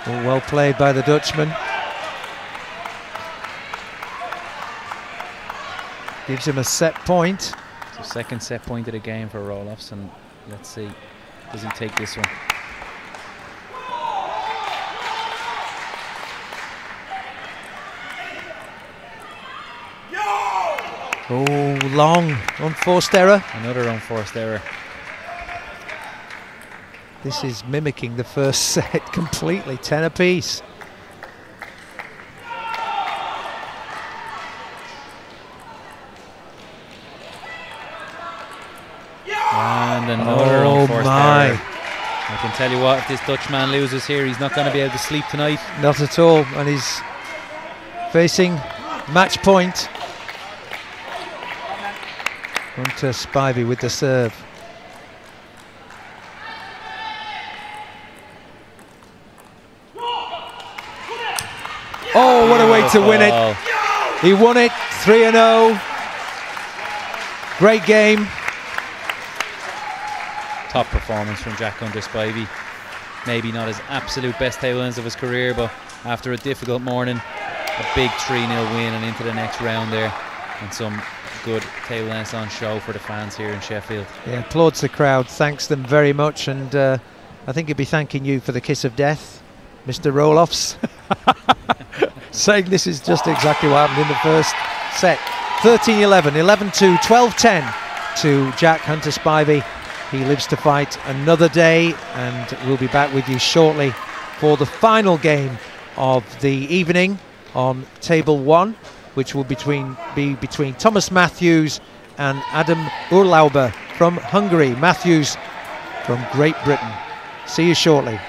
Oh, well played by the Dutchman. Gives him a set point. So second set point of the game for Rolofs, and let's see, does he take this one? Oh, long, unforced error. Another unforced error. This is mimicking the first set completely, 10 apiece. And another unforced error. I can tell you what, if this Dutchman loses here, he's not going to be able to sleep tonight. Not at all, and he's facing match point. Hunter Spivey with the serve. Oh, what a way to win it. He won it 3-0. Great game. Top performance from Jack Hunter Spivey. Maybe not his absolute best table ends of his career, but after a difficult morning, a big 3-0 win and into the next round there. And some good table tennis on show for the fans here in Sheffield. Yeah, applauds the crowd, thanks them very much, and I think he'd be thanking you for the kiss of death, Mr. Rolofs. Saying this is just exactly what happened in the first set. 13-11, 11-2, 12-10 to Jack Hunter Spivey. He lives to fight another day, and we'll be back with you shortly for the final game of the evening on table one, which will be between Thomas Matthews and Ádám Urlauber from Hungary. Matthews from Great Britain. See you shortly.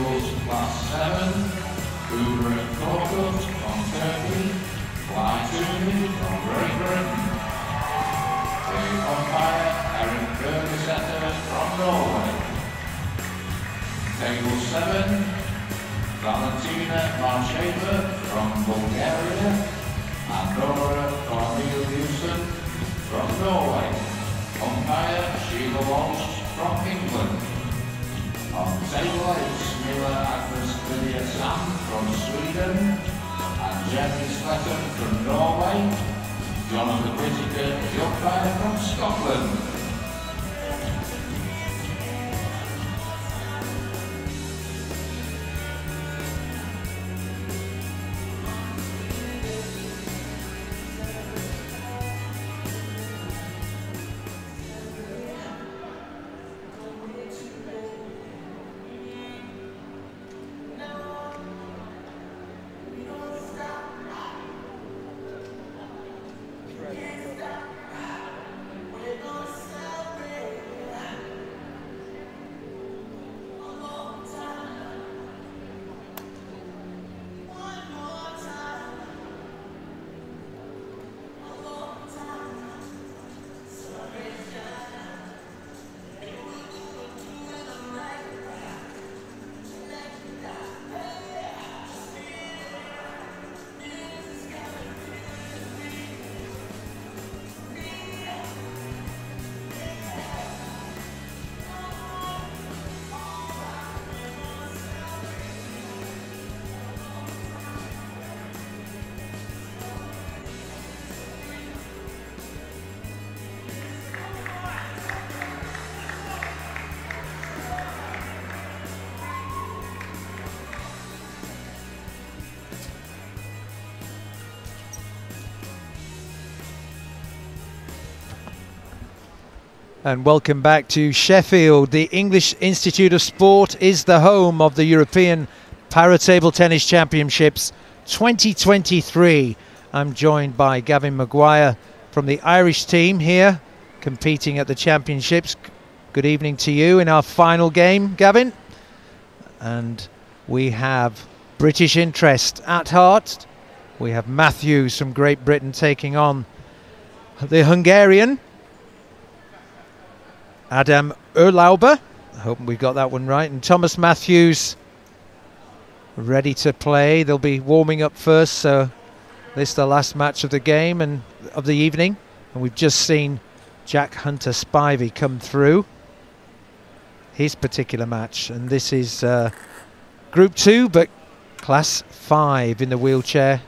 equals class 7, Uber Corpus from Turkey, Fly 2 from Great Britain. The umpire, Erin Bergesetter from Norway. Table 7, Valentina Marcheva from Bulgaria and Nora Corneliusen from Norway. Umpire, Sheila Walsh from England. On table 8, Mila Agnes Lydia Sam from Sweden and Jeremy Sletten from Norway. Jonathan Whittaker, the umpire, from Scotland. And welcome back to Sheffield. The English Institute of Sport is the home of the European Para Table Tennis Championships 2023. I'm joined by Gavin Maguire from the Irish team here, competing at the championships. Good evening to you in our final game, Gavin. And we have British interest at heart. We have Matthews from Great Britain taking on the Hungarian Ádám Urlauber, I hope we got that one right, and Thomas Matthews ready to play. They'll be warming up first, so this is the last match of the game and of the evening. And we've just seen Jack Hunter Spivey come through his particular match, and this is Group 2, but Class 5 in the wheelchair.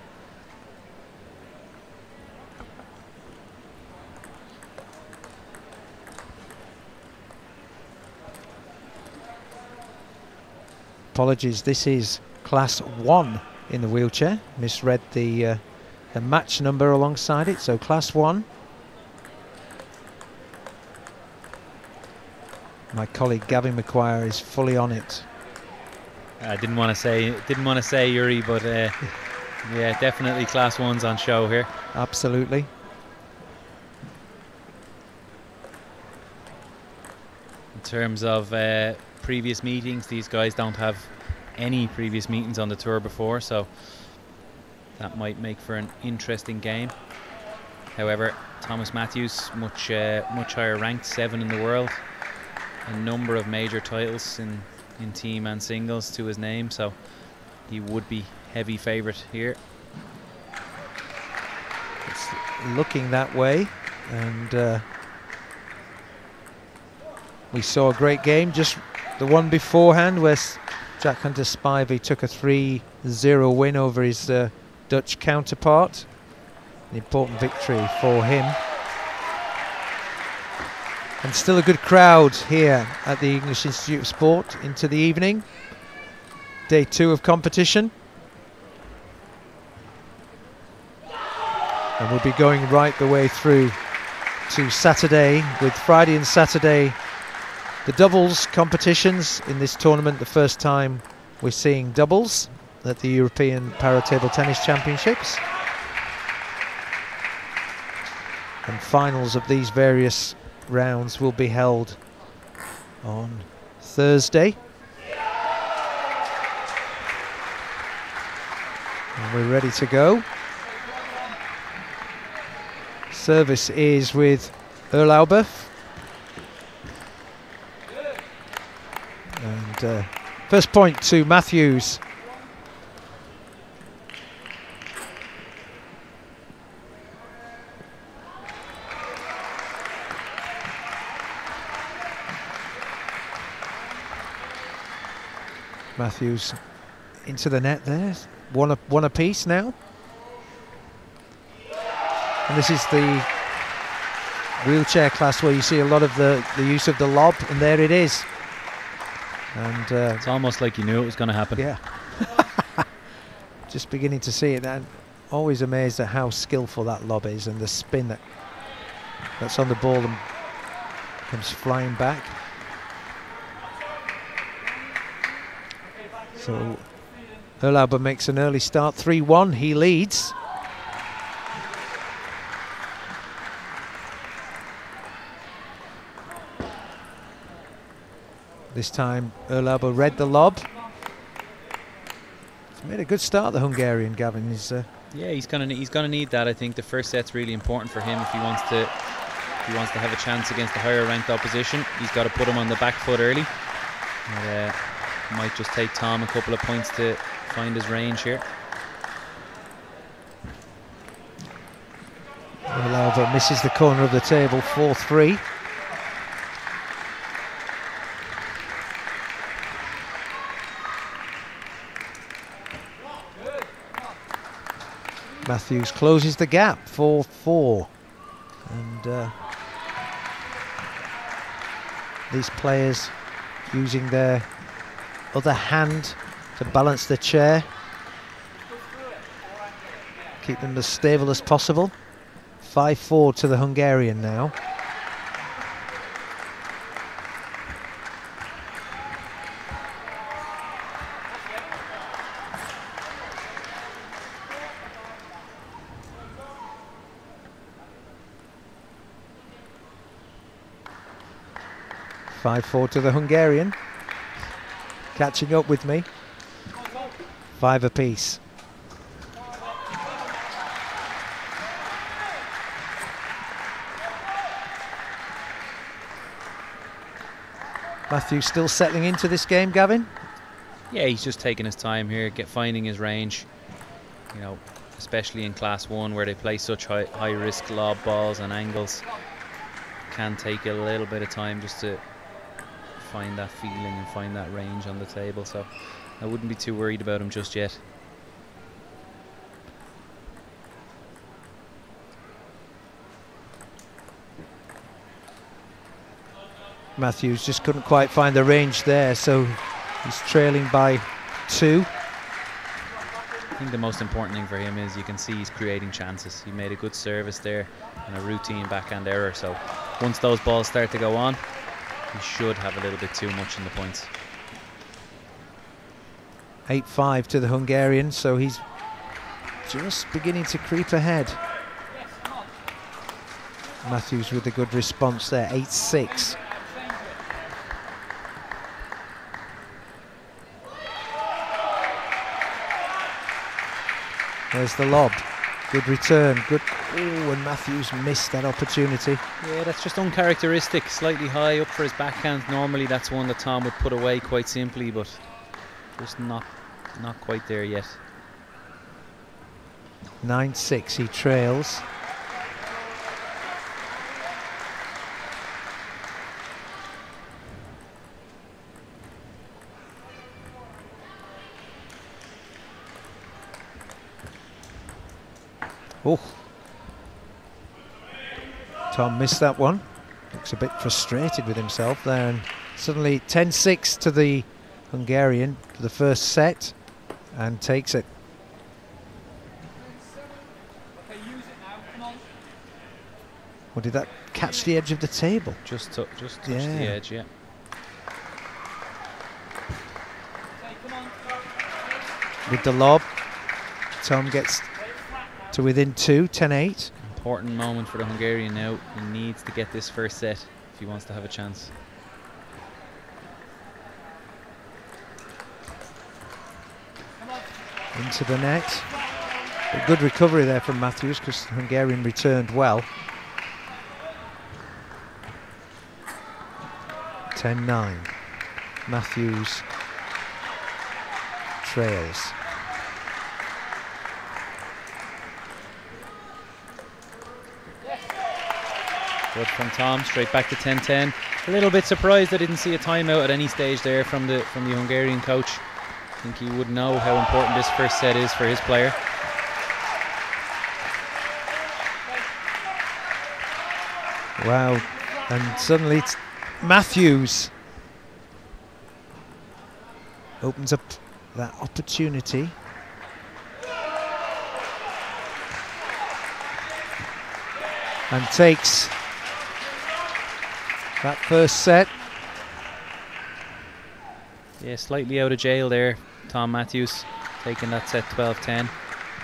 Apologies, this is Class 1 in the wheelchair. Misread the match number alongside it, so Class 1. My colleague Gavin McGuire is fully on it. I didn't want to say Yuri, but yeah, definitely Class 1's on show here. Absolutely. In terms of previous meetings, these guys don't have any previous meetings on the tour before, so that might make for an interesting game. However, Thomas Matthews, much higher ranked, 7 in the world, a number of major titles in team and singles to his name, so he would be heavy favourite here. It's looking that way, and we saw a great game just the one beforehand, where Jack Hunter Spivey took a 3-0 win over his Dutch counterpart. An important victory for him. And still a good crowd here at the English Institute of Sport into the evening. Day 2 of competition. And we'll be going right the way through to Saturday, with Friday and Saturday the doubles competitions in this tournament. The first time we're seeing doubles at the European Para Table Tennis Championships. And finals of these various rounds will be held on Thursday. And we're ready to go. Service is with Urlauber. And first point to Matthews. Matthews into the net there. One apiece now. And this is the wheelchair class where you see a lot of the use of the lob, and there it is. And it's almost like you knew it was going to happen. Yeah. Just beginning to see it. I'm always amazed at how skillful that lob is and the spin that's on the ball and comes flying back. So Urlauber makes an early start, 3-1, he leads. This time Urlauber read the lob. He's made a good start, the Hungarian, Gavin. Yeah, he's gonna need that. I think the first set's really important for him if he wants to have a chance against the higher ranked opposition. He's got to put him on the back foot early. And, might just take Tom a couple of points to find his range here. Urlauber misses the corner of the table, 4-3. Matthews closes the gap, 4-4. And these players using their other hand to balance the chair, keep them as stable as possible. 5-4 to the Hungarian now. Catching up with me. 5 apiece. Matthews still settling into this game, Gavin? Yeah, he's just taking his time here, finding his range. You know, especially in Class 1 where they play such high-risk lob balls and angles. Can take a little bit of time just to find that feeling and find that range on the table, so I wouldn't be too worried about him just yet. Matthews just couldn't quite find the range there, so he's trailing by 2. I think the most important thing for him is you can see he's creating chances. He made a good service there and a routine backhand error, so once those balls start to go on, he should have a little bit too much in the points. 8-5 to the Hungarian, so he's just beginning to creep ahead. Matthews with a good response there, 8-6. There's the lob. Good return, good. Ooh, and Matthews missed that opportunity. Yeah, that's just uncharacteristic. Slightly high up for his backhand. Normally that's one that Tom would put away quite simply, but just not quite there yet. 9-6, he trails. Oh, Tom missed that one. Looks a bit frustrated with himself there. And suddenly 10-6 to the Hungarian for the first set, and takes it. Well, did that catch the edge of the table? Just touched the edge, yeah. With the lob, Tom gets to within 2, 10-8. Important moment for the Hungarian now. He needs to get this first set if he wants to have a chance. Into the net. But good recovery there from Matthews because the Hungarian returned well. 10-9. Matthews trails. Good from Tom, straight back to 10-10. A little bit surprised I didn't see a timeout at any stage there from the Hungarian coach. I think he would know how important this first set is for his player. Wow, and suddenly it's Matthews opens up that opportunity. And takes that first set. Yeah, slightly out of jail there, Tom Matthews, taking that set 12-10.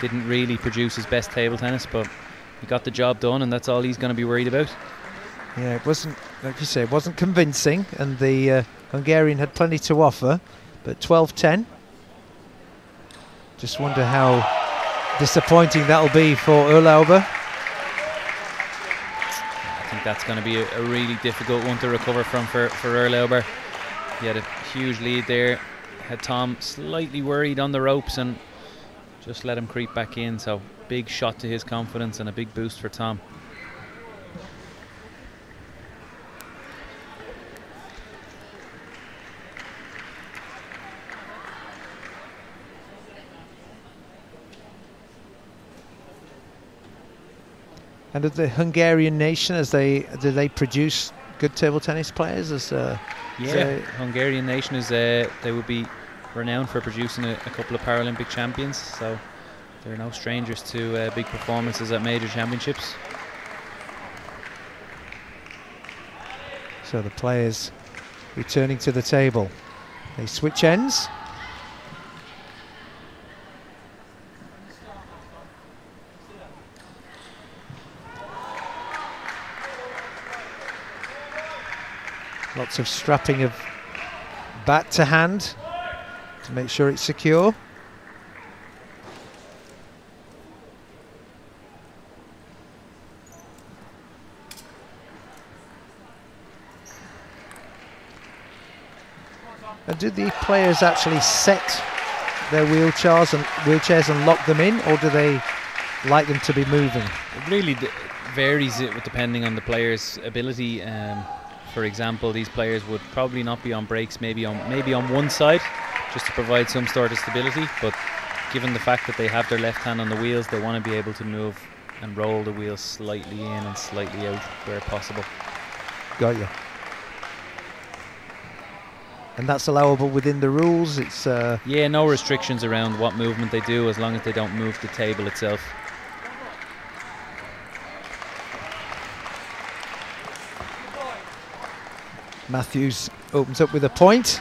Didn't really produce his best table tennis, but he got the job done, and that's all he's going to be worried about. Yeah, it wasn't, like you say, it wasn't convincing, and the Hungarian had plenty to offer, but 12-10. Just wonder how disappointing that'll be for Urlauber. I think that's going to be a really difficult one to recover from for Urlauber. He had a huge lead there, had Tom slightly worried on the ropes and just let him creep back in, so big shot to his confidence and a big boost for Tom. And of the Hungarian nation, as do they produce good table tennis players? As yeah, Hungarian nation is they would be renowned for producing a couple of Paralympic champions, so they're no strangers to big performances at major championships. So the players returning to the table, they switch ends. Lots of strapping of bat to hand to make sure it's secure. And do the players actually set their wheelchairs and lock them in, or do they like them to be moving? It really varies depending on the player's ability. For example, these players would probably not be on breaks, maybe on one side, just to provide some sort of stability. But given the fact that they have their left hand on the wheels, they want to be able to move and roll the wheels slightly in and slightly out where possible. Got you. And that's allowable within the rules? It's yeah, no restrictions around what movement they do, as long as they don't move the table itself. Matthews opens up with a point.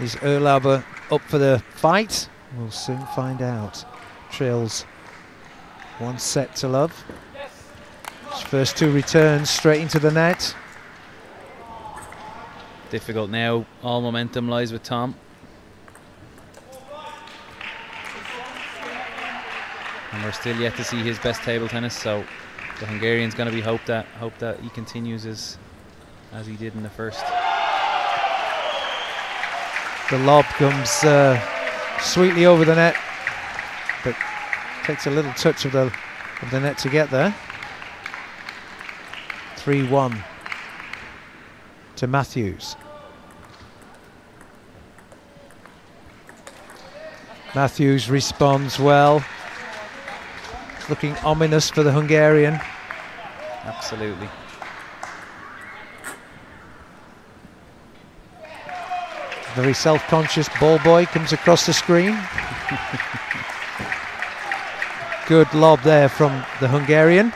Is Urlauber up for the fight? We'll soon find out. Trails 1-0. His first two returns straight into the net. Difficult now. All momentum lies with Tom. And we're still yet to see his best table tennis, so the Hungarian's going to be hope that he continues his as he did in the first. The lob comes sweetly over the net, but takes a little touch of the net to get there. 3-1 to Matthews. Matthews responds well. Looking ominous for the Hungarian. Absolutely. Very self-conscious ball boy comes across the screen. Good lob there from the Hungarian.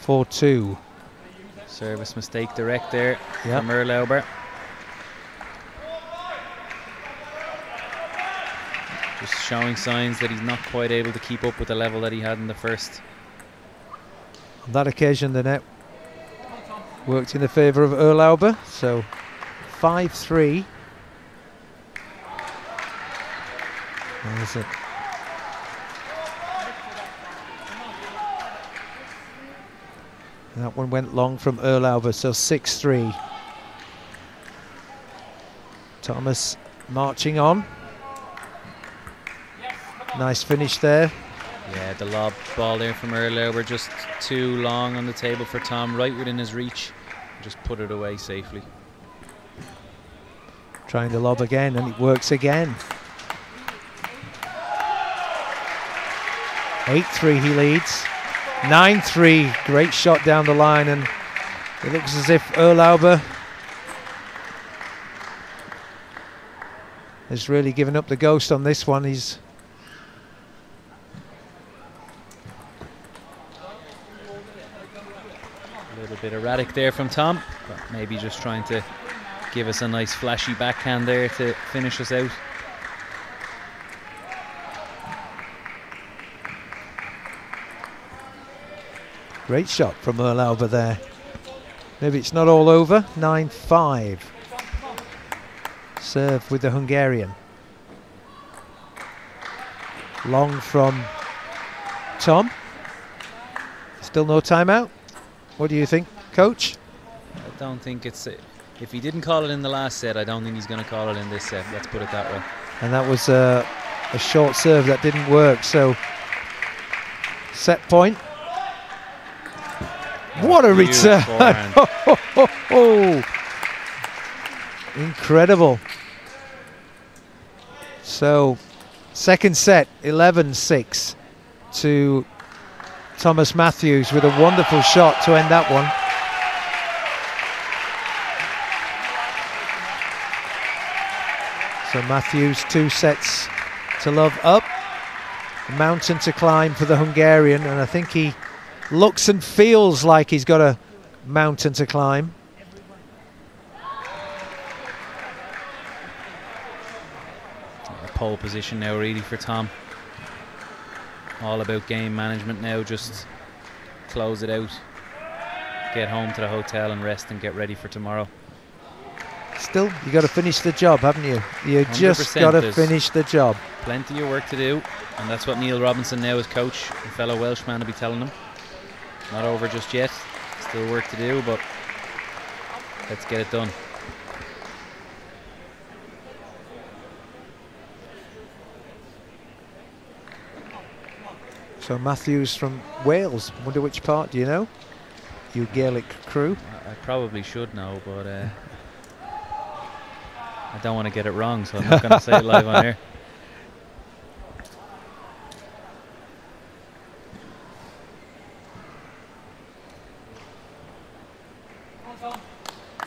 Four, two. Service mistake direct there, yep, from Urlauber. Just showing signs that he's not quite able to keep up with the level that he had in the first. On that occasion, the net worked in the favour of Urlauber, so 5-3. There's a that one went long from Urlauber, so 6-3. Thomas marching on. Nice finish there. Yeah, the lob ball there from Urlauber, just too long on the table for Tom, right within his reach. Just put it away safely. Trying to lob again, and it works again. 8-3 he leads. 9-3, great shot down the line, and it looks as if Urlauber has really given up the ghost on this one. He's a little bit erratic there from Tom, but maybe just trying to give us a nice flashy backhand there to finish us out. Great shot from Urlauber there. Maybe it's not all over. 9-5. Serve with the Hungarian. Long from Tom. Still no timeout. What do you think, coach? I don't think it's... If he didn't call it in the last set, I don't think he's going to call it in this set. Let's put it that way. And that was a short serve that didn't work. So, set point. What a return! Incredible. So, second set, 11-6 to Thomas Matthews with a wonderful shot to end that one. So Matthews 2 sets to love up. A mountain to climb for the Hungarian, and I think he looks and feels like he's got a mountain to climb. A pole position now really for Tom. All about game management now, just close it out, get home to the hotel and rest and get ready for tomorrow. Still, you got to finish the job, haven't you? You just got to finish the job. Plenty of work to do, and that's what Neil Robinson now, as coach and fellow Welshman, will be telling him. Not over just yet, still work to do, but let's get it done. So Matthews from Wales, wonder which part, do you know? Your Gaelic crew? I probably should know, but I don't want to get it wrong, so I'm not going to say it live on air.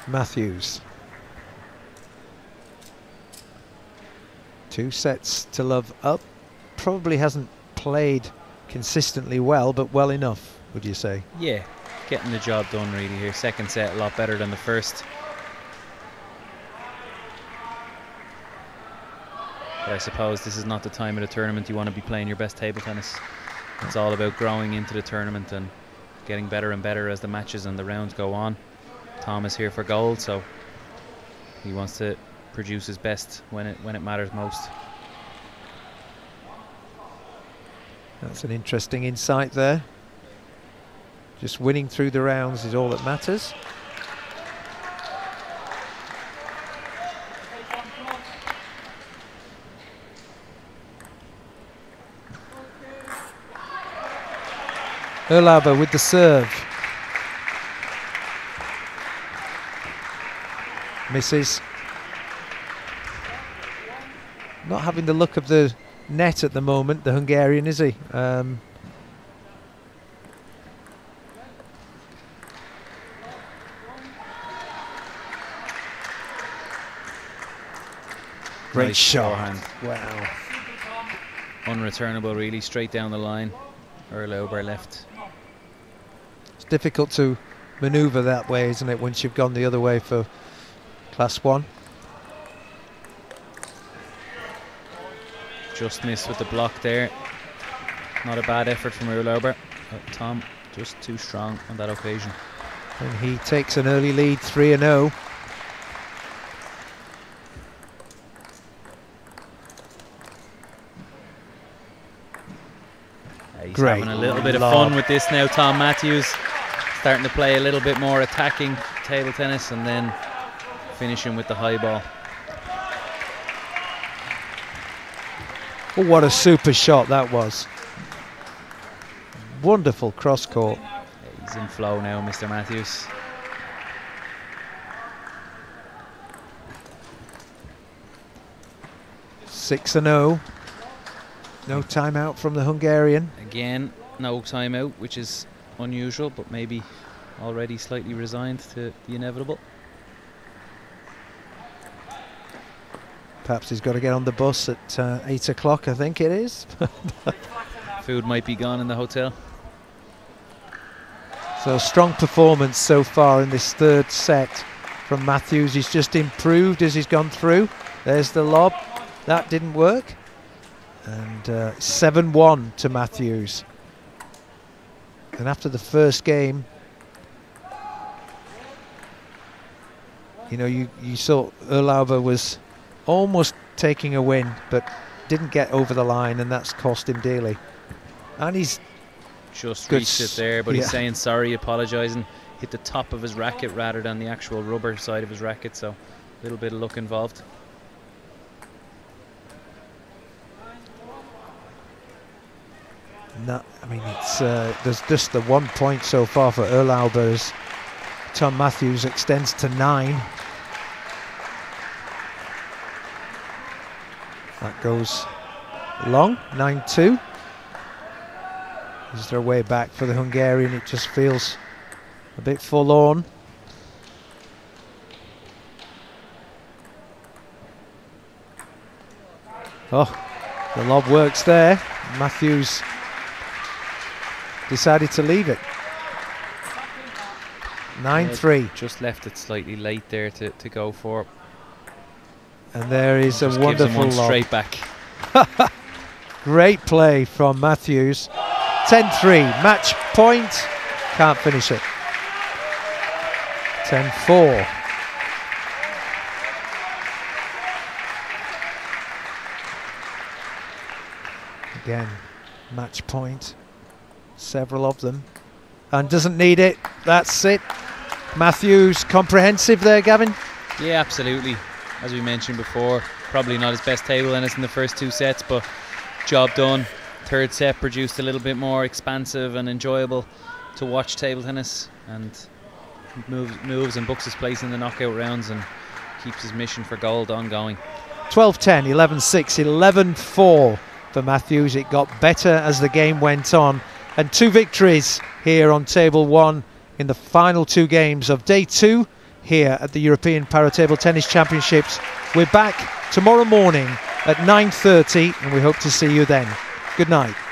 Matthews. 2 sets to love up. Probably hasn't played consistently well, but well enough, would you say? Yeah, getting the job done really here. Second set a lot better than the first. But I suppose this is not the time of the tournament you want to be playing your best table tennis. It's all about growing into the tournament and getting better and better as the matches and the rounds go on. Tom is here for gold, so he wants to produce his best when it matters most. That's an interesting insight there. Just winning through the rounds is all that matters. Urlauber with the serve. Misses. Not having the look of the net at the moment, the Hungarian, is he? Great nice shot. Wow. Unreturnable, really, straight down the line. Urlauber left. It's difficult to manoeuvre that way, isn't it, once you've gone the other way for Class 1. Just missed with the block there. Not a bad effort from Urlauber. Oh, Tom Just too strong on that occasion. And he takes an early lead, 3-0. He's great. Having a little bit of fun with this now, Tom Matthews. Starting to play a little bit more attacking table tennis and then finishing with the high ball. Oh, what a super shot that was. Wonderful cross court. Yeah, he's in flow now, Mr. Matthews. Six and oh. No timeout from the Hungarian. Again, no timeout, which is unusual, but maybe already slightly resigned to the inevitable. Perhaps he's got to get on the bus at 8 o'clock, I think it is. Food might be gone in the hotel. So strong performance so far in this third set from Matthews. He's just improved as he's gone through. There's the lob. That didn't work. And 7-1 to Matthews. And after the first game, you know, you saw Urlauber was almost taking a win, but didn't get over the line, and that's cost him dearly. And he's just reached it there, but yeah, he's saying sorry, apologising. Hit the top of his racket rather than the actual rubber side of his racket, so a little bit of luck involved. No, I mean, it's there's just the 1 point so far for Urlauber as Tom Matthews extends to 9. That goes long, 9-2. Is there a way back for the Hungarian? It just feels a bit forlorn. Oh, the lob works there. Matthews decided to leave it. 9-3. Just left it slightly late there to go for. And there is a wonderful lob. Straight back. Great play from Matthews. 10-3. Match point. Can't finish it. 10-4. Again, match point. Several of them, and doesn't need it. That's it. Matthews comprehensive there, Gavin. Yeah, absolutely. As we mentioned before, probably not his best table tennis in the first two sets, but job done. Third set produced a little bit more expansive and enjoyable to watch table tennis, and moves and books his place in the knockout rounds and keeps his mission for gold ongoing. 12-10, 11-6, 11-4 for Matthews. It got better as the game went on. And two victories here on table one in the final two games of day two here at the European Para Table Tennis Championships. We're back tomorrow morning at 9:30 and we hope to see you then. Good night.